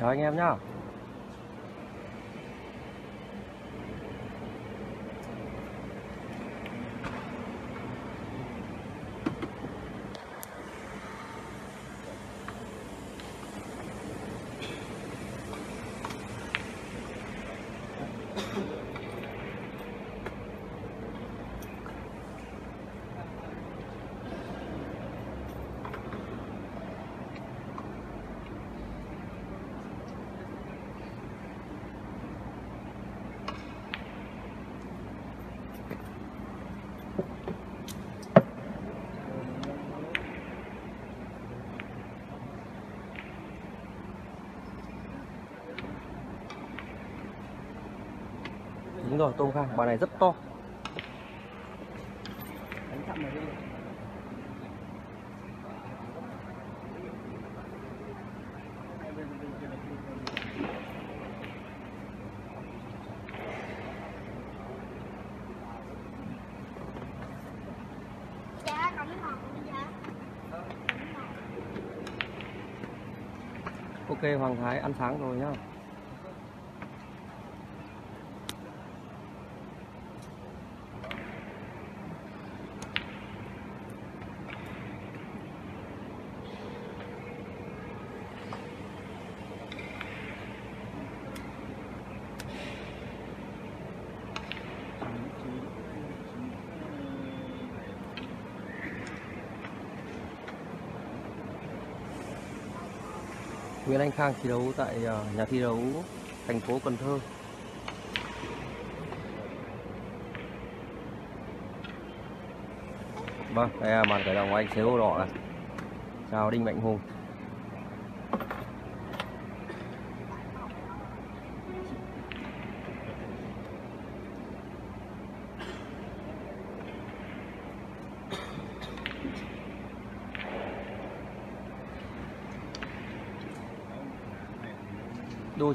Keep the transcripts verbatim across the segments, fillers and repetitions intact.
Chào anh em nhá. Đúng rồi, tôm khang, bà này rất to. Ok, Hoàng Thái ăn sáng rồi nhá. Nguyễn Anh Khang thi đấu tại nhà thi đấu thành phố Cần Thơ. Vâng, đây là màn khởi động của anh Sếu Đỏ này. Chào Đinh Mạnh Hùng. Đô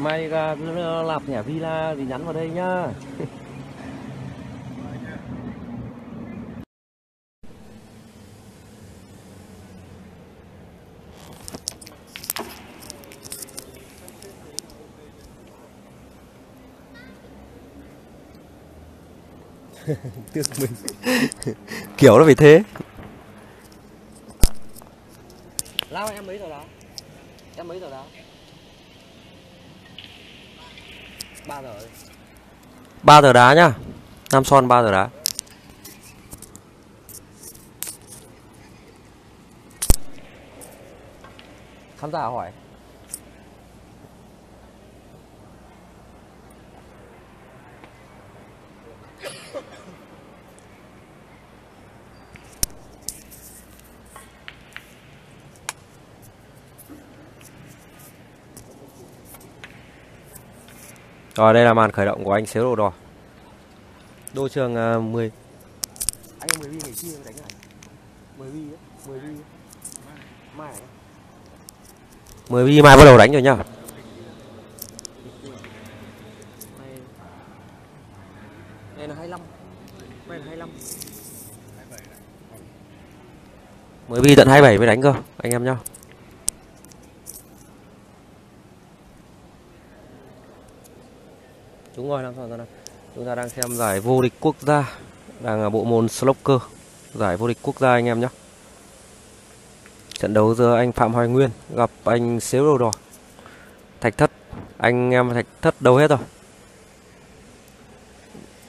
Mai lạp nhả villa thì nhắn vào đây nhá. Tiếc mình. Kiểu nó phải thế. Lao em mấy rồi đó? Em mấy rồi đó? ba giờ. ba giờ đá nhá. Nam Son ba giờ đá. Khán giả hỏi. Rồi đây là màn khởi động của anh Sếu Đầu Đỏ. Đô trường uh, mười. Anh mười bi ngày kia đánh này. mười bi, mười bi. Mai. mười bi mai bắt đầu đánh rồi nhá. Đây là hai mươi lăm. Đây là hai mươi lăm. mười bi tận hai mươi bảy mới đánh cơ, anh em nhá. Đúng rồi, Nam Sơn, chúng ta đang xem giải vô địch quốc gia, đang là bộ môn Snooker, giải vô địch quốc gia anh em nhé. Trận đấu giữa anh Phạm Hoài Nguyên gặp anh Sếu Đầu Đỏ. Thạch Thất, anh em Thạch Thất đâu hết rồi.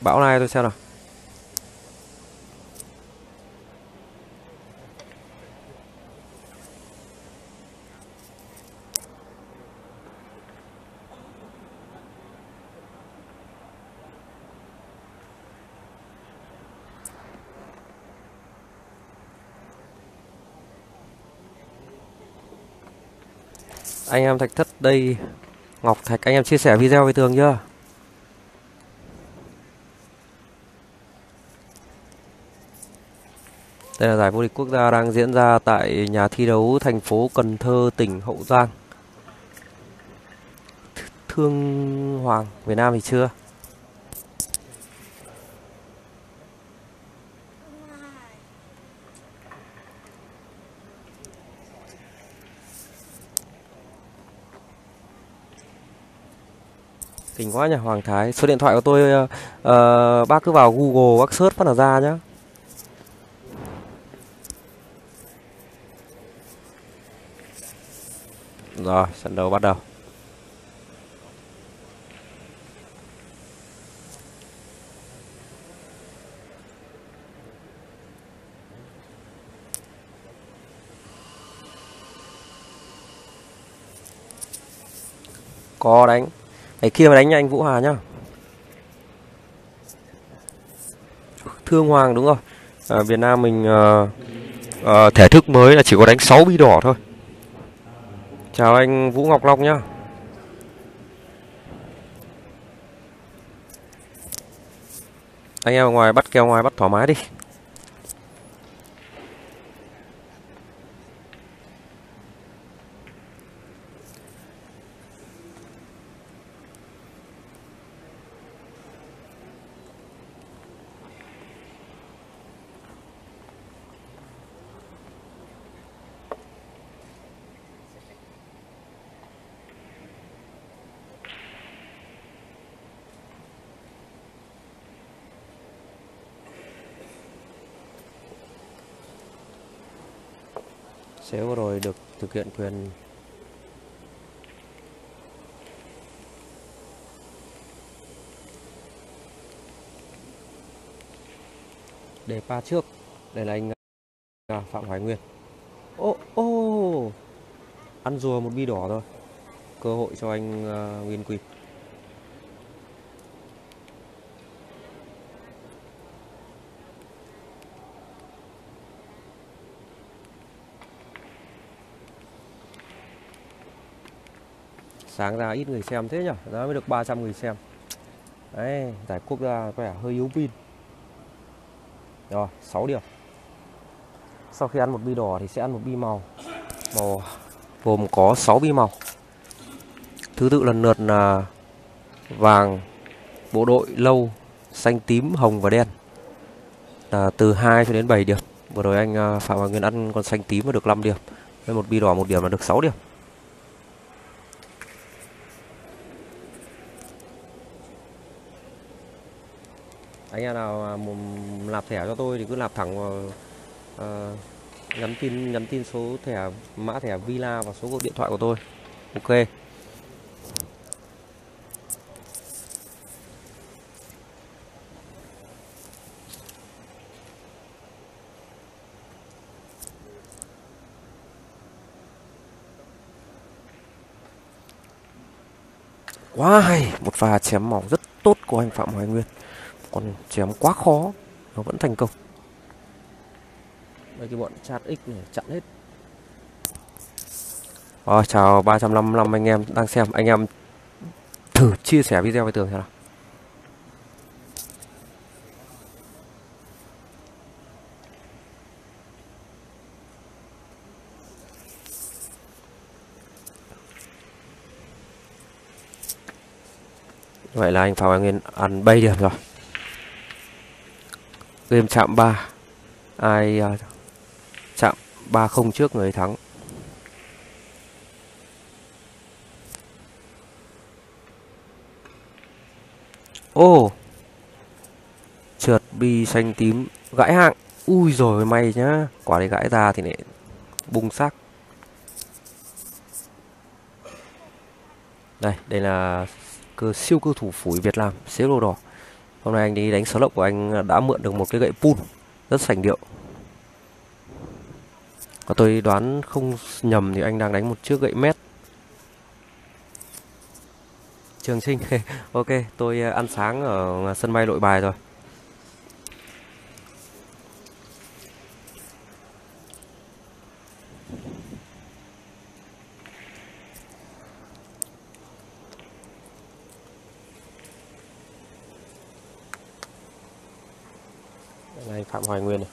Bão này tôi xem nào. Anh em Thạch Thất đây. Ngọc Thạch, anh em chia sẻ video với Tường chưa? Đây là giải vô địch quốc gia đang diễn ra tại nhà thi đấu thành phố Cần Thơ, tỉnh Hậu Giang. Thương Hoàng, Việt Nam thì chưa. Kinh quá nhỉ, Hoàng Thái. Số điện thoại của tôi uh, uh, bác cứ vào Google bác search phát là ra nhá. Rồi, trận đấu bắt đầu. Có đánh. Đấy, kia mà đánh nha anh Vũ Hà nhá. Thương Hoàng đúng rồi. À, Việt Nam mình à, à, thể thức mới là chỉ có đánh sáu bi đỏ thôi. Chào anh Vũ Ngọc Lộc nhá. Anh em ở ngoài bắt kèo ngoài bắt thoải mái đi. Sếu vừa rồi được thực hiện quyền để pha trước. Đây là anh à, Phạm Hoài Nguyên. Ô ô, ăn rùa một bi đỏ rồi. Cơ hội cho anh uh, Nguyên Quỷ. Sáng ra ít người xem thế nhở, nó mới được ba trăm người xem. Đấy, giải quốc gia có vẻ hơi yếu pin. Rồi, sáu điểm. Sau khi ăn một bi đỏ thì sẽ ăn một bi màu. Màu gồm có sáu bi màu. Thứ tự lần lượt là vàng, bộ đội, lâu, xanh, tím, hồng và đen. Là từ hai cho đến bảy điểm. Vừa rồi anh Phạm Hoài Nguyên ăn con xanh tím mà được năm điểm. Với một bi đỏ một điểm là được sáu điểm. Anh em nào nạp thẻ cho tôi thì cứ nạp thẳng vào, uh, nhắn tin nhắn tin số thẻ, mã thẻ Villa và số gọi điện thoại của tôi. Ok. Quá hay, một pha chém màu rất tốt của anh Phạm Hoài Nguyên. Còn chém quá khó, nó vẫn thành công. Đây cái bọn chat X này chặn hết. Rồi, chào ba trăm năm mươi lăm anh em đang xem. Anh em thử chia sẻ video với Tường xem nào. Vậy là anh Phạm Hoài Nguyên ăn bảy điểm rồi. Game chạm ba. Ai uh, chạm ba không trước người thắng. Ô oh. Trượt bi xanh tím. Gãi hạng. Ui rồi may nhá. Quả đấy gãi ra thì lại bung xác. Đây, đây là cơ siêu cơ thủ phủi Việt Nam, Sếu Đầu Đỏ. Hôm nay anh đi đánh số lốc của anh đã mượn được một cái gậy pun rất sành điệu. Và tôi đoán không nhầm thì anh đang đánh một chiếc gậy mét. Trường Sinh, ok, tôi ăn sáng ở sân bay Nội Bài rồi. Đây, Phạm Hoài Nguyên này.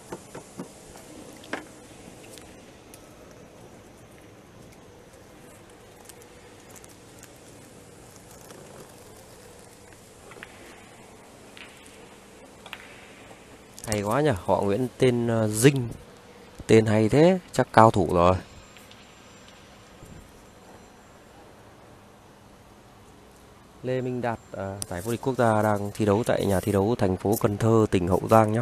Hay quá nhỉ, họ Nguyễn tên Dinh. Tên hay thế, chắc cao thủ rồi. Lê Minh Đạt, à, giải vô địch quốc gia đang thi đấu tại nhà thi đấu thành phố Cần Thơ, tỉnh Hậu Giang nhé.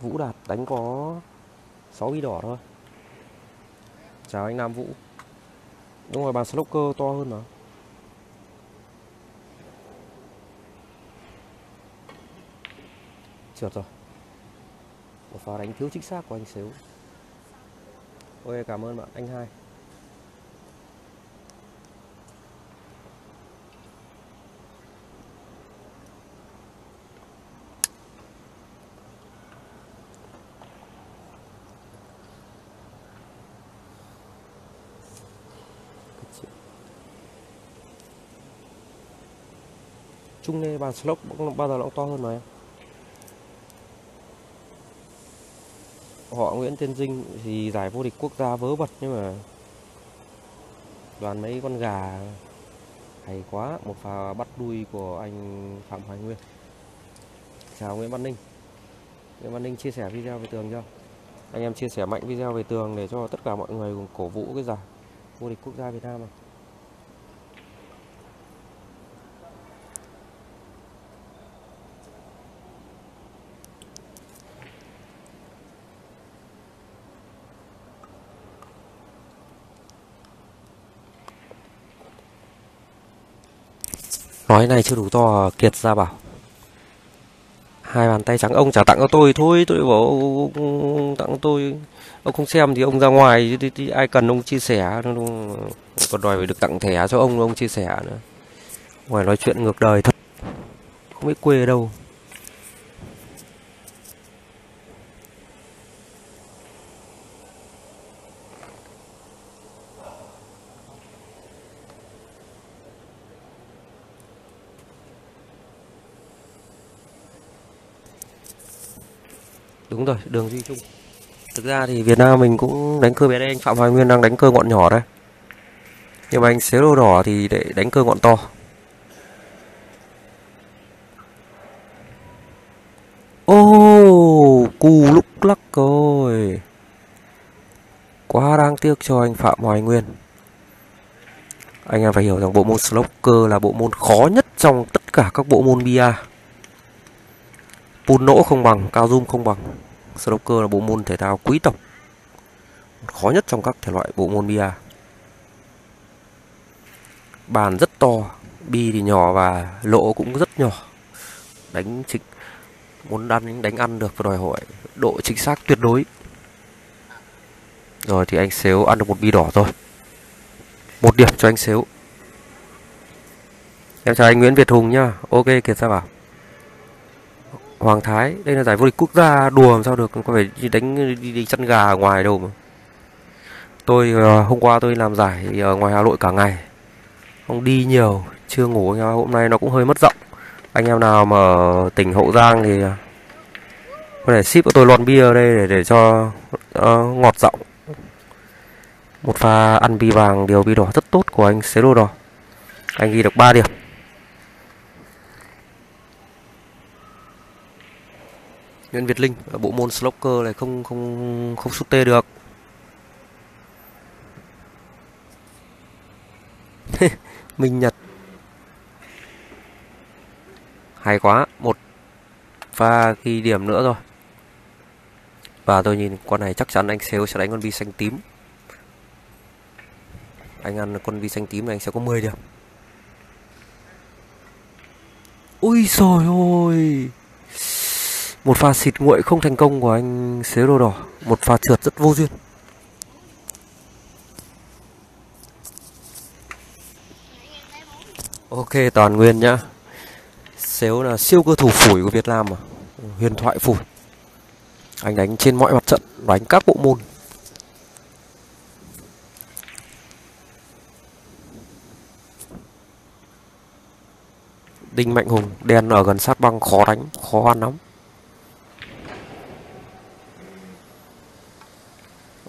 Vũ Đạt đánh có sáu bi đỏ thôi. Chào anh Nam Vũ. Đúng rồi, bàn Snooker to hơn mà. Trượt rồi. Một pha đánh thiếu chính xác của anh Sếu. Ôi cảm ơn bạn anh hai. Chung này bàn slop bao giờ nó cũng to hơn mà em. Họ Nguyễn Tiên Dinh thì giải vô địch quốc gia vớ vẩn nhưng mà đoàn mấy con gà hay quá. Một pha bắt đuôi của anh Phạm Hoài Nguyên. Chào Nguyễn Văn Ninh. Nguyễn Văn Ninh chia sẻ video về Tường chưa? Anh em chia sẻ mạnh video về Tường để cho tất cả mọi người cùng cổ vũ cái giải vô địch quốc gia Việt Nam này. Nói này chưa đủ to, Kiệt ra bảo hai bàn tay trắng ông trả tặng cho tôi thôi. Tôi bảo ông tặng tôi, ông không xem thì ông ra ngoài thì, thì ai cần ông chia sẻ, còn đòi phải được tặng thẻ cho ông ông chia sẻ nữa. Ngoài nói chuyện ngược đời thật, không biết quê ở đâu. Đúng rồi, đường Duy Trung. Thực ra thì Việt Nam mình cũng đánh cơ bé đây, anh Phạm Hoài Nguyên đang đánh cơ ngọn nhỏ đây. Nhưng mà anh Sếu Đầu Đỏ thì để đánh cơ ngọn to. Ô, cù lúc lắc rồi. Quá đáng tiếc cho anh Phạm Hoài Nguyên. Anh em phải hiểu rằng bộ môn Snooker là bộ môn khó nhất trong tất cả các bộ môn bia. Pun nỗ không bằng, cao zoom không bằng. Snooker là bộ môn thể thao quý tộc, khó nhất trong các thể loại bộ môn bia. Bàn rất to, bi thì nhỏ và lỗ cũng rất nhỏ. Đánh chính, muốn đánh, đánh ăn được và đòi hỏi độ chính xác tuyệt đối. Rồi thì anh Sếu ăn được một bi đỏ rồi. Một điểm cho anh Sếu. Em chào anh Nguyễn Việt Hùng nhá. Ok, Kiệt Sa Bảo. Hoàng Thái, đây là giải vô địch quốc gia, đùa làm sao được, có phải đi đánh đi, đi chăn gà ở ngoài đâu mà. Tôi uh, hôm qua tôi làm giải ở ngoài Hà Nội cả ngày, không đi nhiều, chưa ngủ, anh em hôm nay nó cũng hơi mất giọng. Anh em nào mà ở tỉnh Hậu Giang thì có thể ship cho tôi lon bia ở đây để để cho uh, ngọt giọng. Một pha ăn bi vàng điều bi đỏ rất tốt của anh Sếu Đầu Đỏ. Anh ghi được ba điểm. Nguyễn Việt Linh ở bộ môn Snooker này không không không sút tê được. Minh Nhật hay quá, một pha ghi điểm nữa rồi. Và tôi nhìn con này chắc chắn anh Sếu sẽ đánh con bi xanh tím. Anh ăn con bi xanh tím này anh sẽ có mười điểm. Ui trời ơi, một pha xịt nguội không thành công của anh Sếu Đầu Đỏ, một pha trượt rất vô duyên. Ok, Toàn Nguyên nhá. Sếu là siêu cơ thủ phủi của Việt Nam mà, huyền thoại phủi. Anh đánh trên mọi mặt trận, đánh các bộ môn. Đinh Mạnh Hùng, đen ở gần sát băng khó đánh, khó ăn lắm.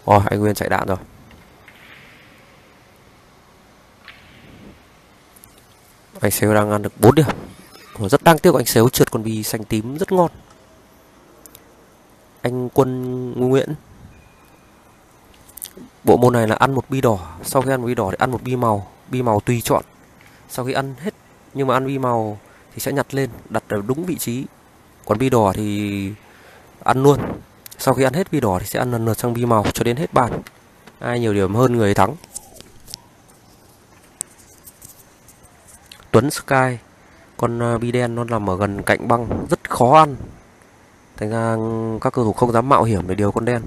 Ồ, anh Nguyên chạy đạn rồi. Anh Sếu đang ăn được bốn điểm. Rất đáng tiếc, anh Sếu trượt con bi xanh tím rất ngon. Anh Quân Nguyễn, bộ môn này là ăn một bi đỏ, sau khi ăn một bi đỏ thì ăn một bi màu. Bi màu tùy chọn, sau khi ăn hết, nhưng mà ăn bi màu thì sẽ nhặt lên, đặt ở đúng vị trí. Còn bi đỏ thì ăn luôn, sau khi ăn hết bi đỏ thì sẽ ăn lần lượt sang bi màu cho đến hết bàn. Ai nhiều điểm hơn người thắng. Tuấn Sky, con bi đen nó nằm ở gần cạnh băng, rất khó ăn, thành ra các cầu thủ không dám mạo hiểm để điều con đen,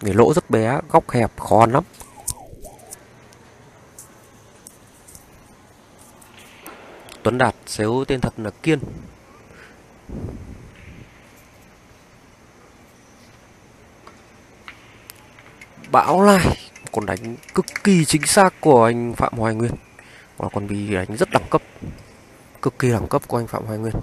vì lỗ rất bé, góc hẹp, khó ăn lắm. Tuấn Đạt, Sếu tên thật là Kiên. Bão Lai, còn đánh cực kỳ chính xác của anh Phạm Hoài Nguyên. Và con bi đánh rất đẳng cấp, cực kỳ đẳng cấp của anh Phạm Hoài Nguyên.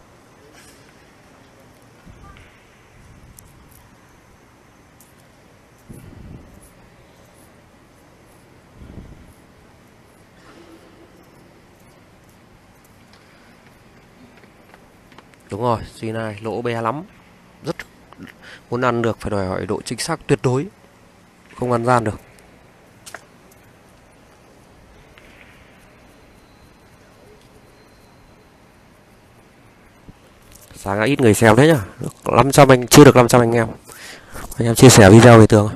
Đúng rồi, duy này lỗ bé lắm, rất muốn ăn được phải đòi hỏi độ chính xác tuyệt đối, không ăn gian được. Sáng ít người xem thế nhá, năm trăm anh chưa được năm trăm anh em. Anh em chia sẻ video về tường.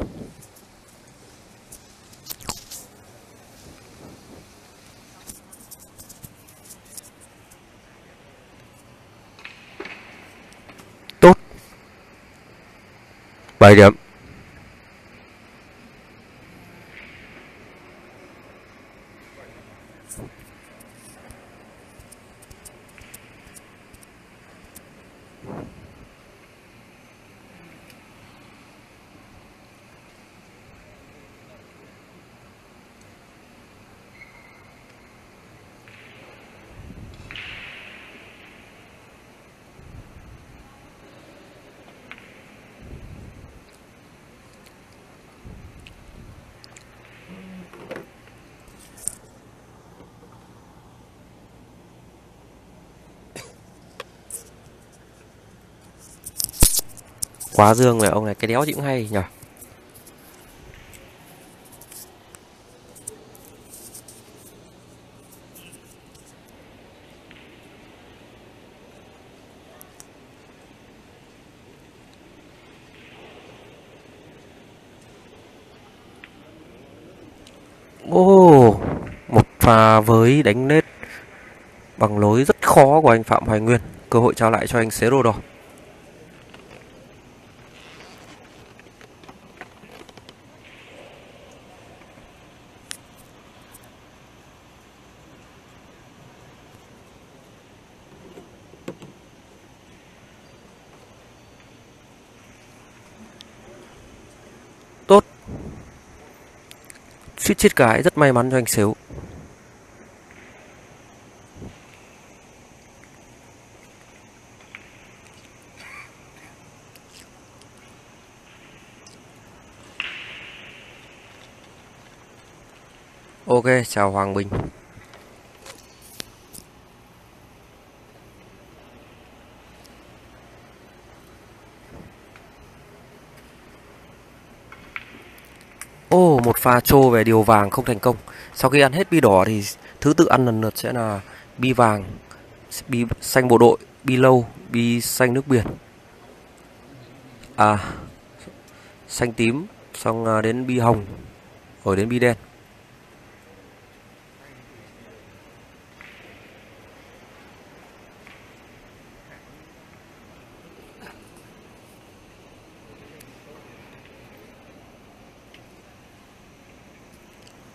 Tốt. bảy điểm. Quá dương rồi, ông này cái đéo gì cũng hay nhỉ. Ô, oh, một pha với đánh nết bằng lối rất khó của anh Phạm Hoài Nguyên. Cơ hội trao lại cho anh Sếu Đầu Đỏ. Tốt. Suýt chết cái, rất may mắn cho anh Sếu. Ok, chào Hoàng Bình. Ô, oh, một pha trô về điều vàng không thành công. Sau khi ăn hết bi đỏ thì thứ tự ăn lần lượt sẽ là bi vàng, bi xanh bộ đội, bi lâu, bi xanh nước biển. À, xanh tím, xong đến bi hồng, rồi đến bi đen.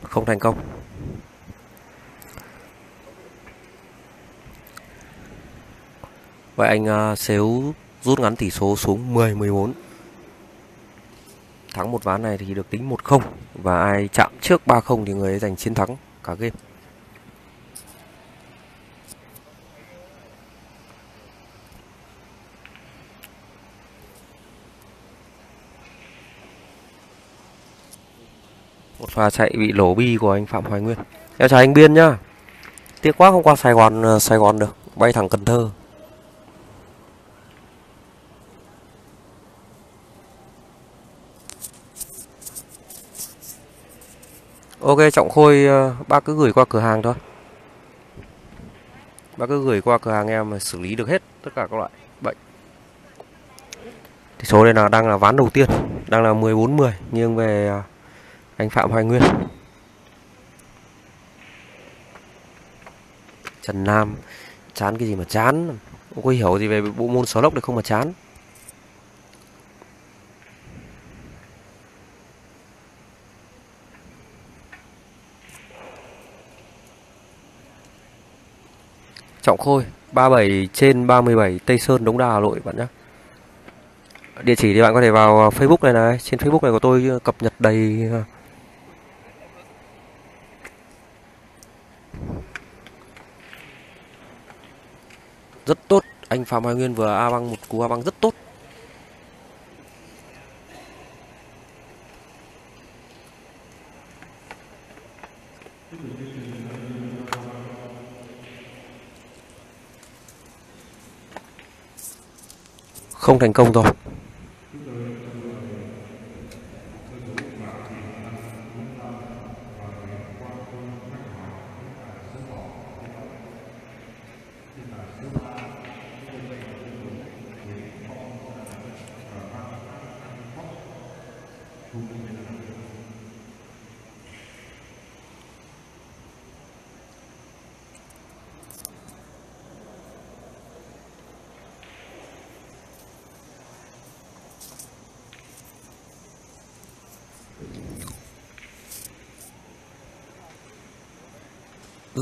Không thành công. Vậy anh uh, Sếu rút ngắn tỷ số xuống mười mười bốn. Thắng một ván này thì được tính một không. Và ai chạm trước ba không thì người ấy giành chiến thắng cả game. Một pha chạy bị lổ bi của anh Phạm Hoài Nguyên. Em chào anh Biên nhá. Tiếc quá không qua Sài Gòn Sài Gòn được, bay thẳng Cần Thơ. Ok Trọng Khôi, bác cứ gửi qua cửa hàng thôi. Bác cứ gửi qua cửa hàng em xử lý được hết tất cả các loại bệnh. Thì số đây là đang là ván đầu tiên, đang là mười bốn mười nghiêng về anh Phạm Hoài Nguyên. Trần Nam chán cái gì mà chán, không có hiểu gì về bộ môn sáo lốc được không mà chán. Trọng Khôi ba mươi bảy trên ba mươi bảy Tây Sơn, Đống Đa, Hà Nội bạn nhé. Địa chỉ thì bạn có thể vào Facebook này này, trên Facebook này của tôi cập nhật đầy. Rất tốt, anh Phạm Hoài Nguyên vừa a băng một cú a băng rất tốt. Không thành công rồi.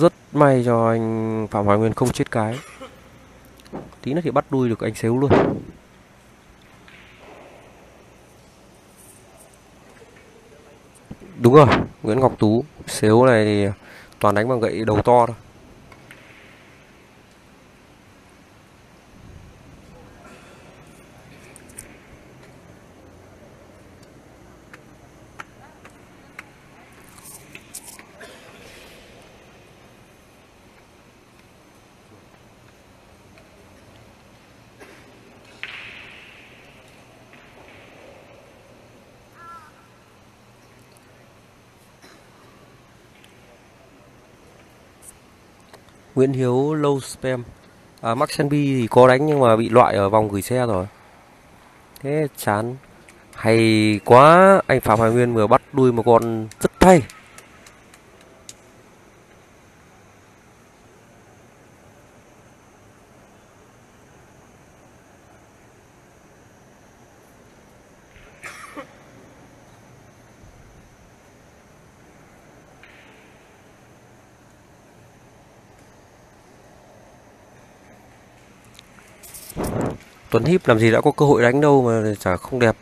Rất may cho anh Phạm Hoài Nguyên không chết cái. Tí nữa thì bắt đuôi được anh Sếu luôn. Đúng rồi, Nguyễn Ngọc Tú. Sếu này thì toàn đánh bằng gậy đầu to thôi. Nguyễn Hiếu low spam. À, Max en pê thì có đánh nhưng mà bị loại ở vòng gửi xe rồi. Thế chán. Hay quá, anh Phạm Hoài Nguyên vừa bắt đuôi một con rất hay. Tuấn Híp làm gì đã có cơ hội đánh đâu mà chả không đẹp.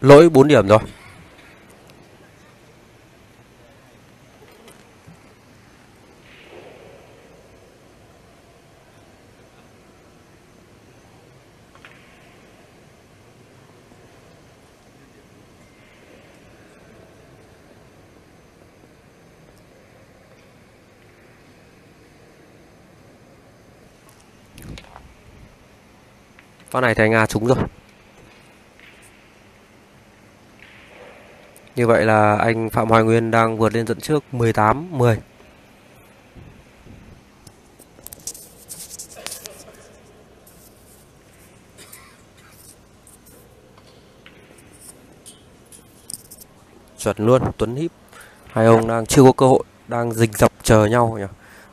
Lỗi bốn điểm rồi. Phát này thì anh A trúng rồi. Như vậy là anh Phạm Hoài Nguyên đang vượt lên dẫn trước mười tám mười. Chuẩn luôn, Tuấn Híp. Hai ông đang chưa có cơ hội, đang rình rập chờ nhau nhỉ.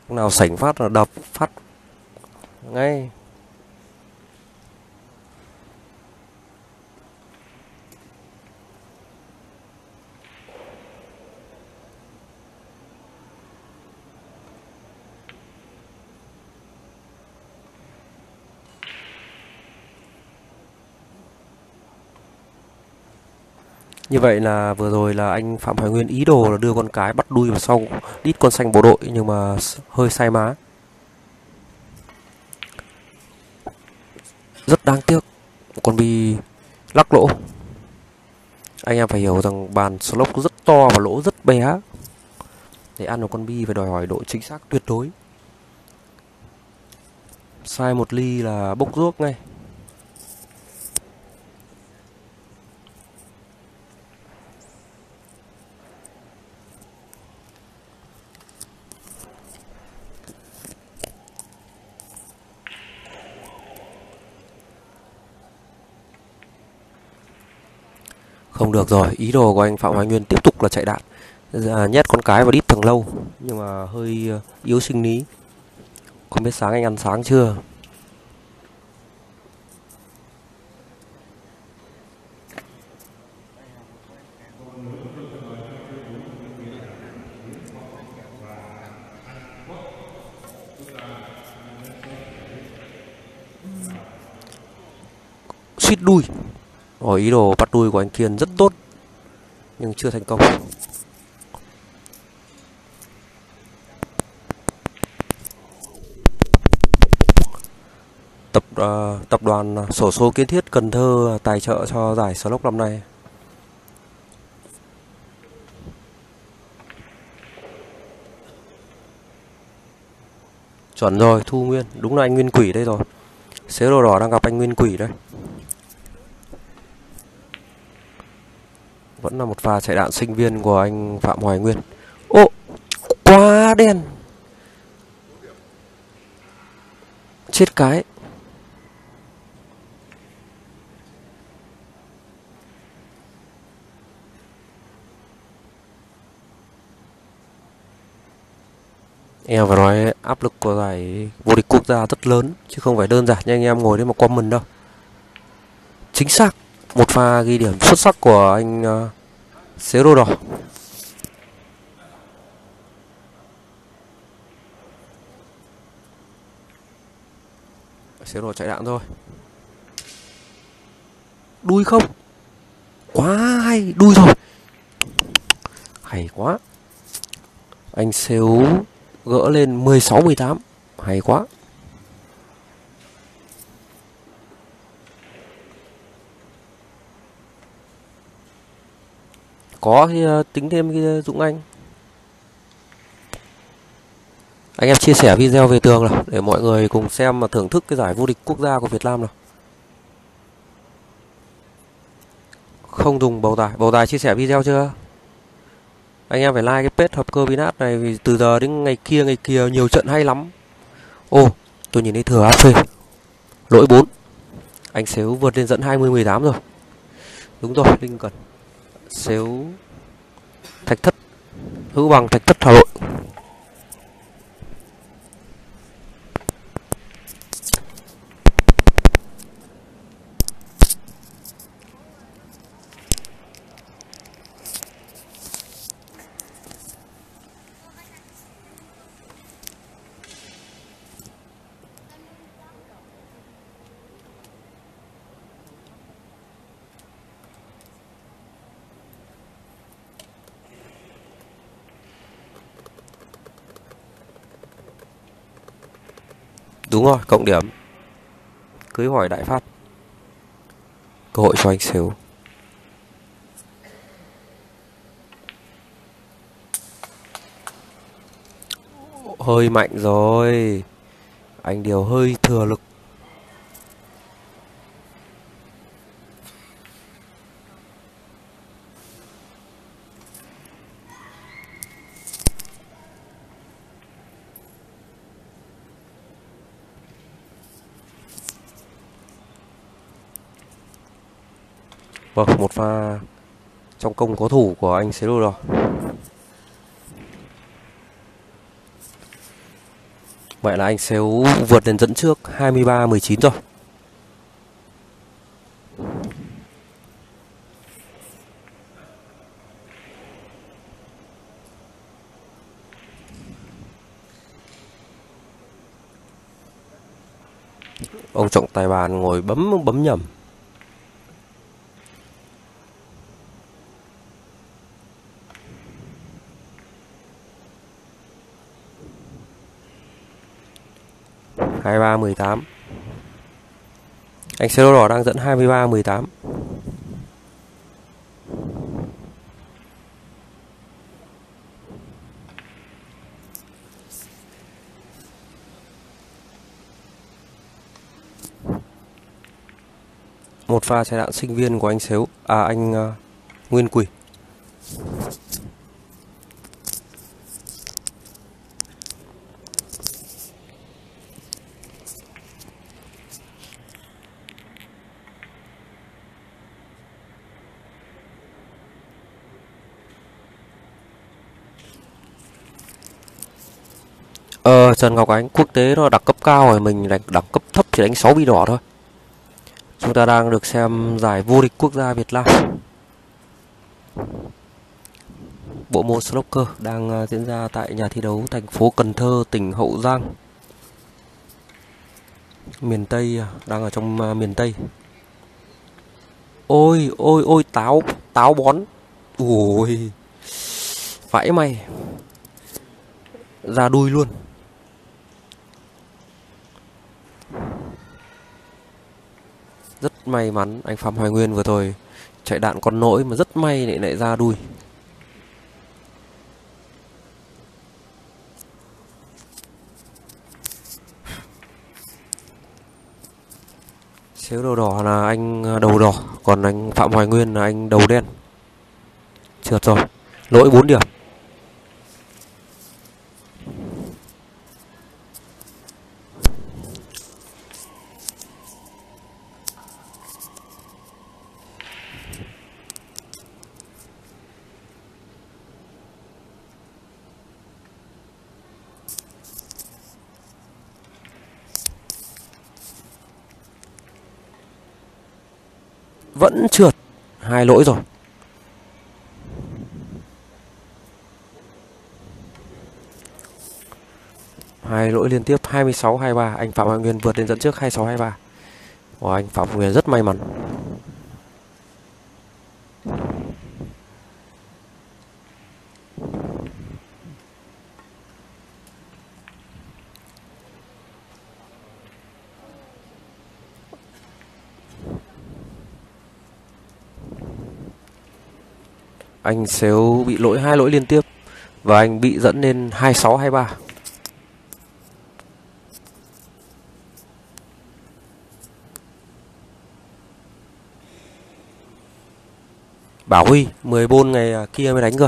Ông nào sảnh phát là đập phát ngay. Như vậy là vừa rồi là anh Phạm Hoài Nguyên ý đồ là đưa con cái bắt đuôi vào sau đít con xanh bộ đội nhưng mà hơi sai má. Rất đáng tiếc, con bi lắc lỗ. Anh em phải hiểu rằng bàn slot rất to và lỗ rất bé. Để ăn được con bi phải đòi hỏi độ chính xác tuyệt đối. Sai một ly là bốc ruốc ngay. Không được rồi, ý đồ của anh Phạm Hoài Nguyên tiếp tục là chạy đạn, à, nhét con cái vào đít Thằng Lâu nhưng mà hơi yếu sinh lý. Không biết sáng anh ăn sáng chưa. Suýt đuôi. Rồi ý đồ bắt đuôi của anh Kiên rất tốt nhưng chưa thành công. Tập uh, tập đoàn xổ số Kiến Thiết Cần Thơ tài trợ cho giải Snooker năm nay. Chuẩn rồi, Thu Nguyên, đúng là anh Nguyên Quỷ đây rồi. Sếu Đầu Đỏ đang gặp anh Nguyên Quỷ đây. Vẫn là một pha chạy đạn sinh viên của anh Phạm Hoài Nguyên. Ô, quá đen. Chết cái. Em phải nói áp lực của giải vô địch quốc gia rất lớn, chứ không phải đơn giản như anh em ngồi đấy mà comment đâu. Chính xác. Một pha ghi điểm xuất sắc của anh uh, Sếu Đầu Đỏ. Sếu Đầu chạy đạn thôi. Đuôi không? Quá hay, đuôi rồi. Hay quá. Anh Sếu gỡ lên mười sáu mười tám. Hay quá. Có thì tính thêm cái Dũng Anh. Anh em chia sẻ video về tường nào để mọi người cùng xem mà thưởng thức cái giải vô địch quốc gia của Việt Nam nào. Không dùng bầu tài, bầu tài chia sẻ video chưa? Anh em phải like cái page Hợp Cơ Billiards này vì từ giờ đến ngày kia ngày kia nhiều trận hay lắm. Ô, oh, tôi nhìn thấy thừa hát xê. Lỗi bốn. Anh Sếu vượt lên dẫn hai mươi mười tám rồi. Đúng rồi, Linh Cần. Sếu Thạch Thất. Hữu Bằng Thạch Thất Hà Nội. Đúng rồi, cộng điểm. Cưới hỏi đại phát. Cơ hội cho anh Sếu. Hơi mạnh rồi. Anh Điều hơi thừa lực. Vâng, một pha trong công có thủ của anh Sếu Đầu Đỏ. Vậy là anh Sếu vượt lên dẫn trước hai mươi ba mười chín rồi. Ông trọng tài bàn ngồi bấm bấm nhầm. hai ba mười tám. Anh Sếu Đầu Đỏ đang dẫn hai mươi ba mười tám. Một pha trái đạn sinh viên của anh Sếu à anh uh, Nguyên Quỷ. Ờ, Trần Ngọc Ánh, quốc tế nó đẳng cấp cao rồi, mình đánh đẳng cấp thấp chỉ đánh sáu bi đỏ thôi. Chúng ta đang được xem giải vô địch quốc gia Việt Nam. Bộ môn Snooker đang diễn ra tại nhà thi đấu thành phố Cần Thơ, tỉnh Hậu Giang. Miền Tây, đang ở trong miền Tây. Ôi, ôi, ôi, táo, táo bón. Ôi, vãi mày. Ra đuôi luôn. Rất may mắn anh Phạm Hoài Nguyên vừa rồi chạy đạn con nỗi mà rất may lại lại ra đuôi. Sếu Đầu Đỏ là anh đầu đỏ, còn anh Phạm Hoài Nguyên là anh đầu đen. Trượt rồi, lỗi bốn điểm. Vẫn trượt, hai lỗi rồi. Hai lỗi liên tiếp hai mươi sáu hai mươi ba, anh Phạm Hoài Nguyên vượt lên dẫn trước hai mươi sáu hai mươi ba. Ồ, anh Phạm Hoài Nguyên rất may mắn. anh Sếu bị lỗi hai lỗi liên tiếp và anh bị dẫn lên hai sáu hai ba. Bảo Huy, mười bôn ngày kia mới đánh cơ.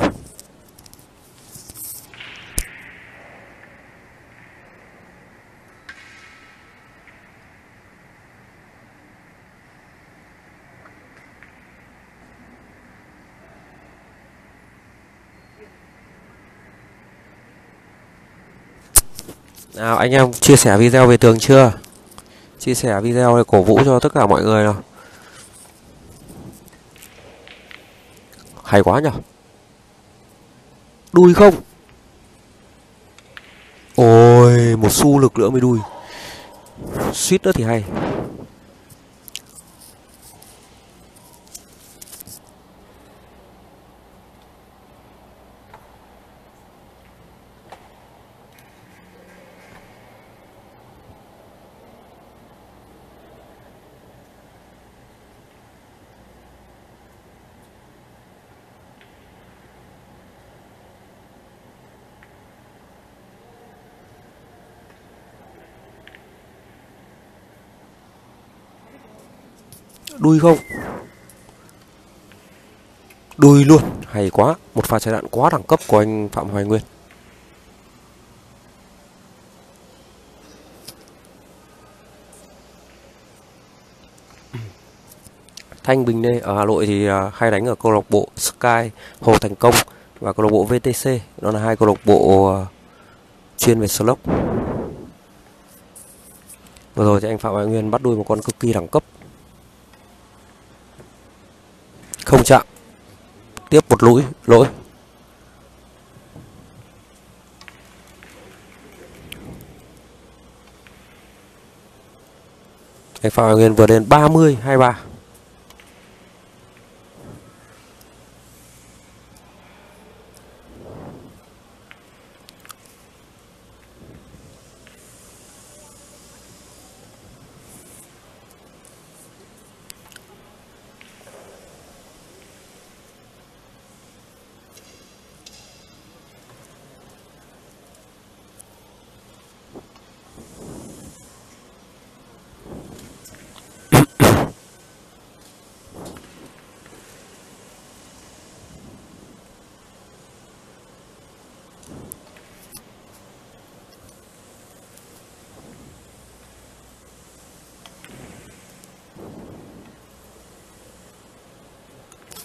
Nào anh em chia sẻ video về tường chưa? Chia sẻ video để cổ vũ cho tất cả mọi người nào. Hay quá nhở. Đuôi không? Ôi, một xu lực nữa mới đuôi. Suýt nữa thì hay. Đuôi không? Đuôi luôn, hay quá, một pha trái đạn quá đẳng cấp của anh Phạm Hoài Nguyên. Thanh Bình đây ở Hà Nội thì hay đánh ở câu lạc bộ Sky Hồ Thành Công và câu lạc bộ vê tê xê, đó là hai câu lạc bộ chuyên về slot. Vừa rồi thì anh Phạm Hoài Nguyên bắt đuôi một con cực kỳ đẳng cấp. Không chạm. Tiếp một lỗi, lỗi. Anh Phạm Hoài Nguyên vừa lên ba mươi hai ba.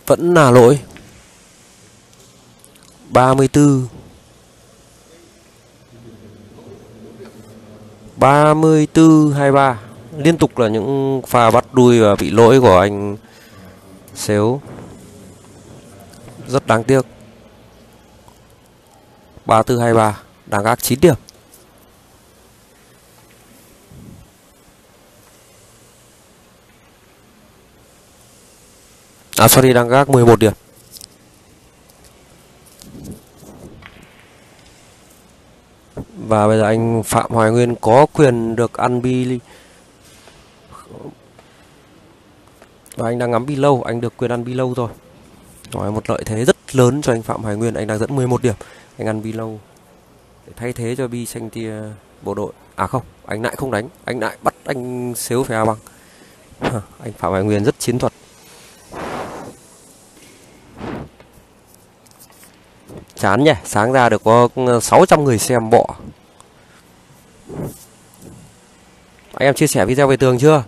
Vẫn là lỗi. Ba mươi tư hai ba. Liên tục là những pha bắt đuôi và bị lỗi của anh Sếu. Rất đáng tiếc. Ba tư hai ba, đáng gác chín điểm. À sorry, đang gác mười một điểm. Và bây giờ anh Phạm Hoài Nguyên có quyền được ăn bi. Và anh đang ngắm bi lâu, anh được quyền ăn bi lâu rồi. Nói một lợi thế rất lớn cho anh Phạm Hoài Nguyên, anh đang dẫn mười một điểm. Anh ăn bi lâu để thay thế cho bi xanh tia bộ đội. À không, anh lại không đánh, anh lại bắt anh Sếu phải a bằng. Anh Phạm Hoài Nguyên rất chiến thuật. Chán nhỉ, sáng ra được có sáu trăm người xem bọ. Anh em chia sẻ video về tường chưa?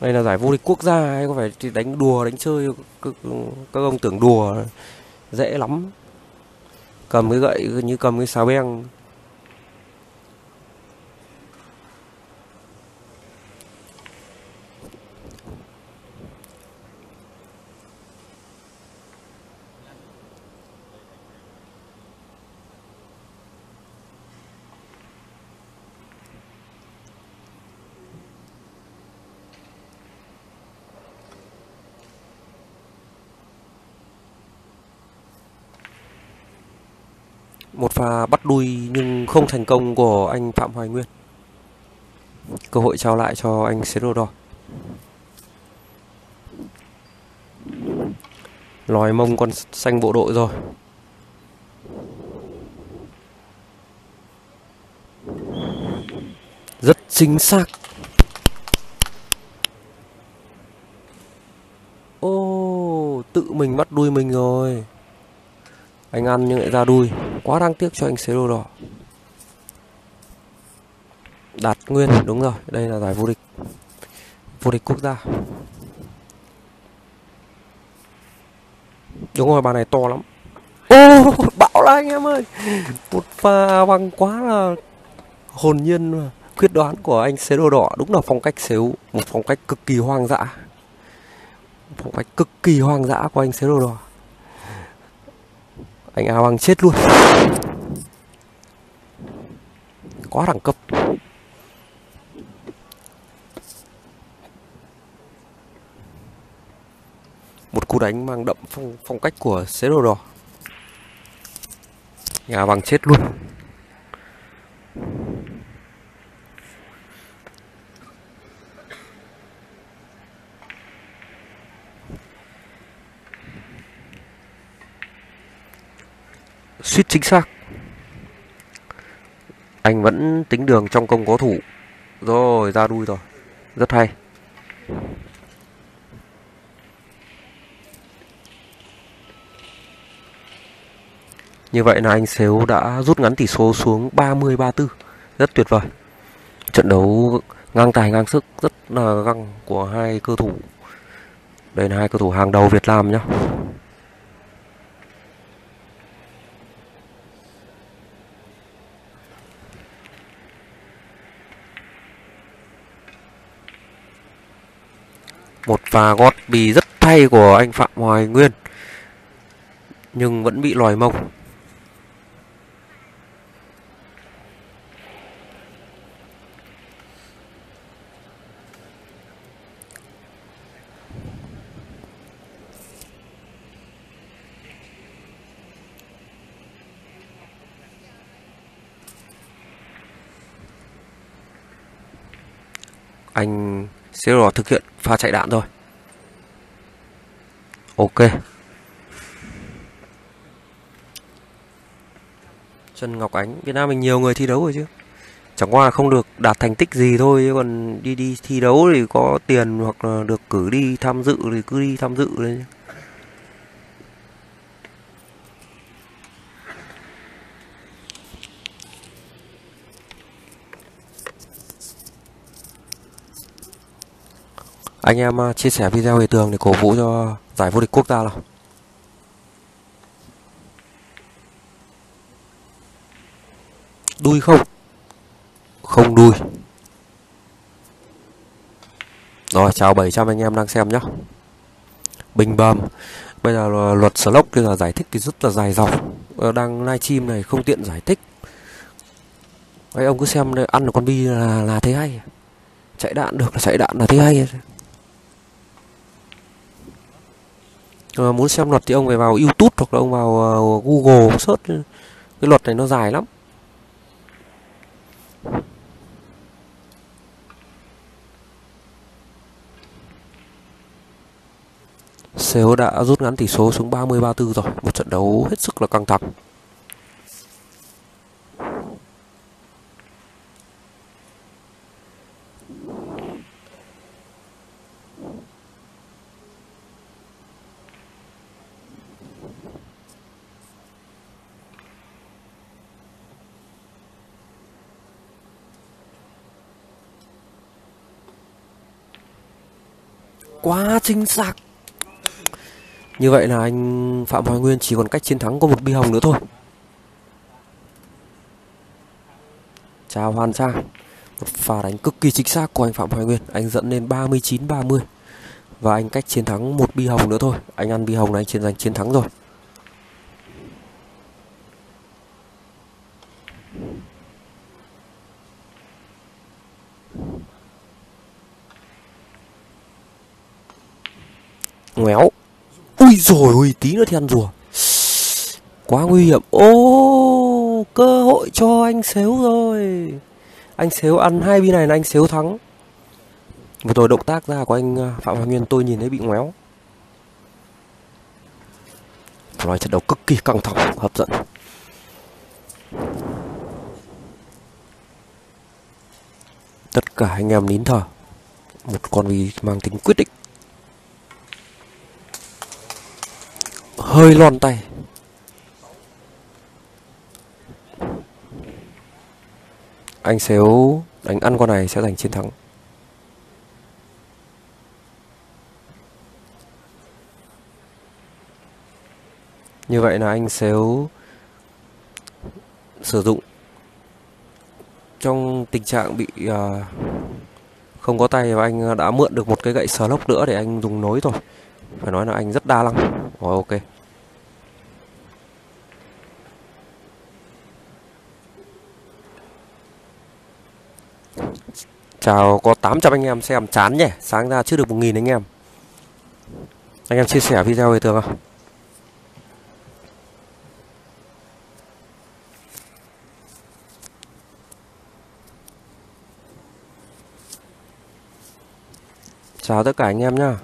Đây là giải vô địch quốc gia hay có phải đánh đùa, đánh chơi, các ông tưởng đùa dễ lắm. Cầm cái gậy như cầm cái xà beng. Một pha bắt đuôi nhưng không thành công của anh Phạm Hoài Nguyên. Cơ hội trao lại cho anh Sếu Đầu Đỏ. Lòi mông con xanh bộ đội rồi. Rất chính xác. Ô, tự mình bắt đuôi mình rồi. Anh ăn nhưng lại ra đuôi. Quá đáng tiếc cho anh Sếu Đầu Đỏ. Đạt Nguyên, đúng rồi. Đây là giải vô địch, vô địch quốc gia. Đúng rồi, bà này to lắm. Ô, bão là anh em ơi. Một pha bằng quá là hồn nhiên mà. Quyết đoán của anh Sếu Đầu Đỏ. Đúng là phong cách Sếu. Một phong cách cực kỳ hoang dã. Phong cách cực kỳ hoang dã của anh Sếu Đầu Đỏ. Anh Áo Bằng chết luôn. Quá đẳng cấp. Một cú đánh mang đậm phong, phong cách của Sếu Đầu Đỏ. Nhà Bằng chết luôn. Suýt chính xác. Anh vẫn tính đường trong công có thủ. Rồi, ra đuôi rồi. Rất hay. Như vậy là anh Sếu đã rút ngắn tỷ số xuống ba mươi ba mươi tư. Rất tuyệt vời. Trận đấu ngang tài ngang sức, rất là găng của hai cơ thủ. Đây là hai cơ thủ hàng đầu Việt Nam nhá. Một pha gót bì rất hay của anh Phạm Hoài Nguyên, nhưng vẫn bị lòi mông. Anh Sếu Đỏ thực hiện pha chạy đạn rồi. Ok. Trần Ngọc Ánh, Việt Nam mình nhiều người thi đấu rồi chứ. Chẳng qua là không được đạt thành tích gì thôi, còn đi đi thi đấu thì có tiền hoặc là được cử đi tham dự thì cứ đi tham dự đấy. Anh em chia sẻ video về tường để cổ vũ cho giải vô địch quốc gia nào. Đuôi không? Không đuôi. Rồi, chào bảy trăm anh em đang xem nhé. Bình bầm. Bây giờ là luật Slock thì là giải thích thì rất là dài dòng. Đang live stream này không tiện giải thích. Đấy, ông cứ xem ăn được con bi là, là thế hay. Chạy đạn được là chạy đạn là thế hay. À, muốn xem luật thì ông phải vào YouTube hoặc là ông vào uh, Google search. Cái luật này nó dài lắm. Sếu đã rút ngắn tỷ số xuống ba mươi ba mươi tư rồi. Một trận đấu hết sức là căng thẳng. Quá chính xác. Như vậy là anh Phạm Hoài Nguyên chỉ còn cách chiến thắng có một bi hồng nữa thôi. Chào Hoàn Trang. Một pha đánh cực kỳ chính xác của anh Phạm Hoài Nguyên. Anh dẫn lên ba mươi chín ba mươi. Và anh cách chiến thắng một bi hồng nữa thôi. Anh ăn bi hồng này, anh chiến giành chiến thắng rồi. Ngoéo. Ui rồi, ui tí nữa thì ăn rùa. Quá nguy hiểm. Ô, cơ hội cho anh Sếu rồi. Anh Sếu ăn hai bi này là anh Sếu thắng. Vừa rồi động tác ra của anh Phạm Hoài Nguyên tôi nhìn thấy bị ngoéo. Loại trận đấu cực kỳ căng thẳng, hấp dẫn. Tất cả anh em nín thở. Một con vị mang tính quyết định. Hơi lon tay. Anh Sếu đánh ăn con này sẽ giành chiến thắng. Như vậy là anh Sếu sử dụng trong tình trạng bị uh, không có tay và anh đã mượn được một cái gậy sờ lốc nữa để anh dùng nối rồi. Phải nói là anh rất đa năng. Rồi, ok. Chào có tám trăm anh em xem chán nhỉ. Sáng ra chưa được một nghìn anh em. Anh em chia sẻ video về tường không? Chào tất cả anh em nhá.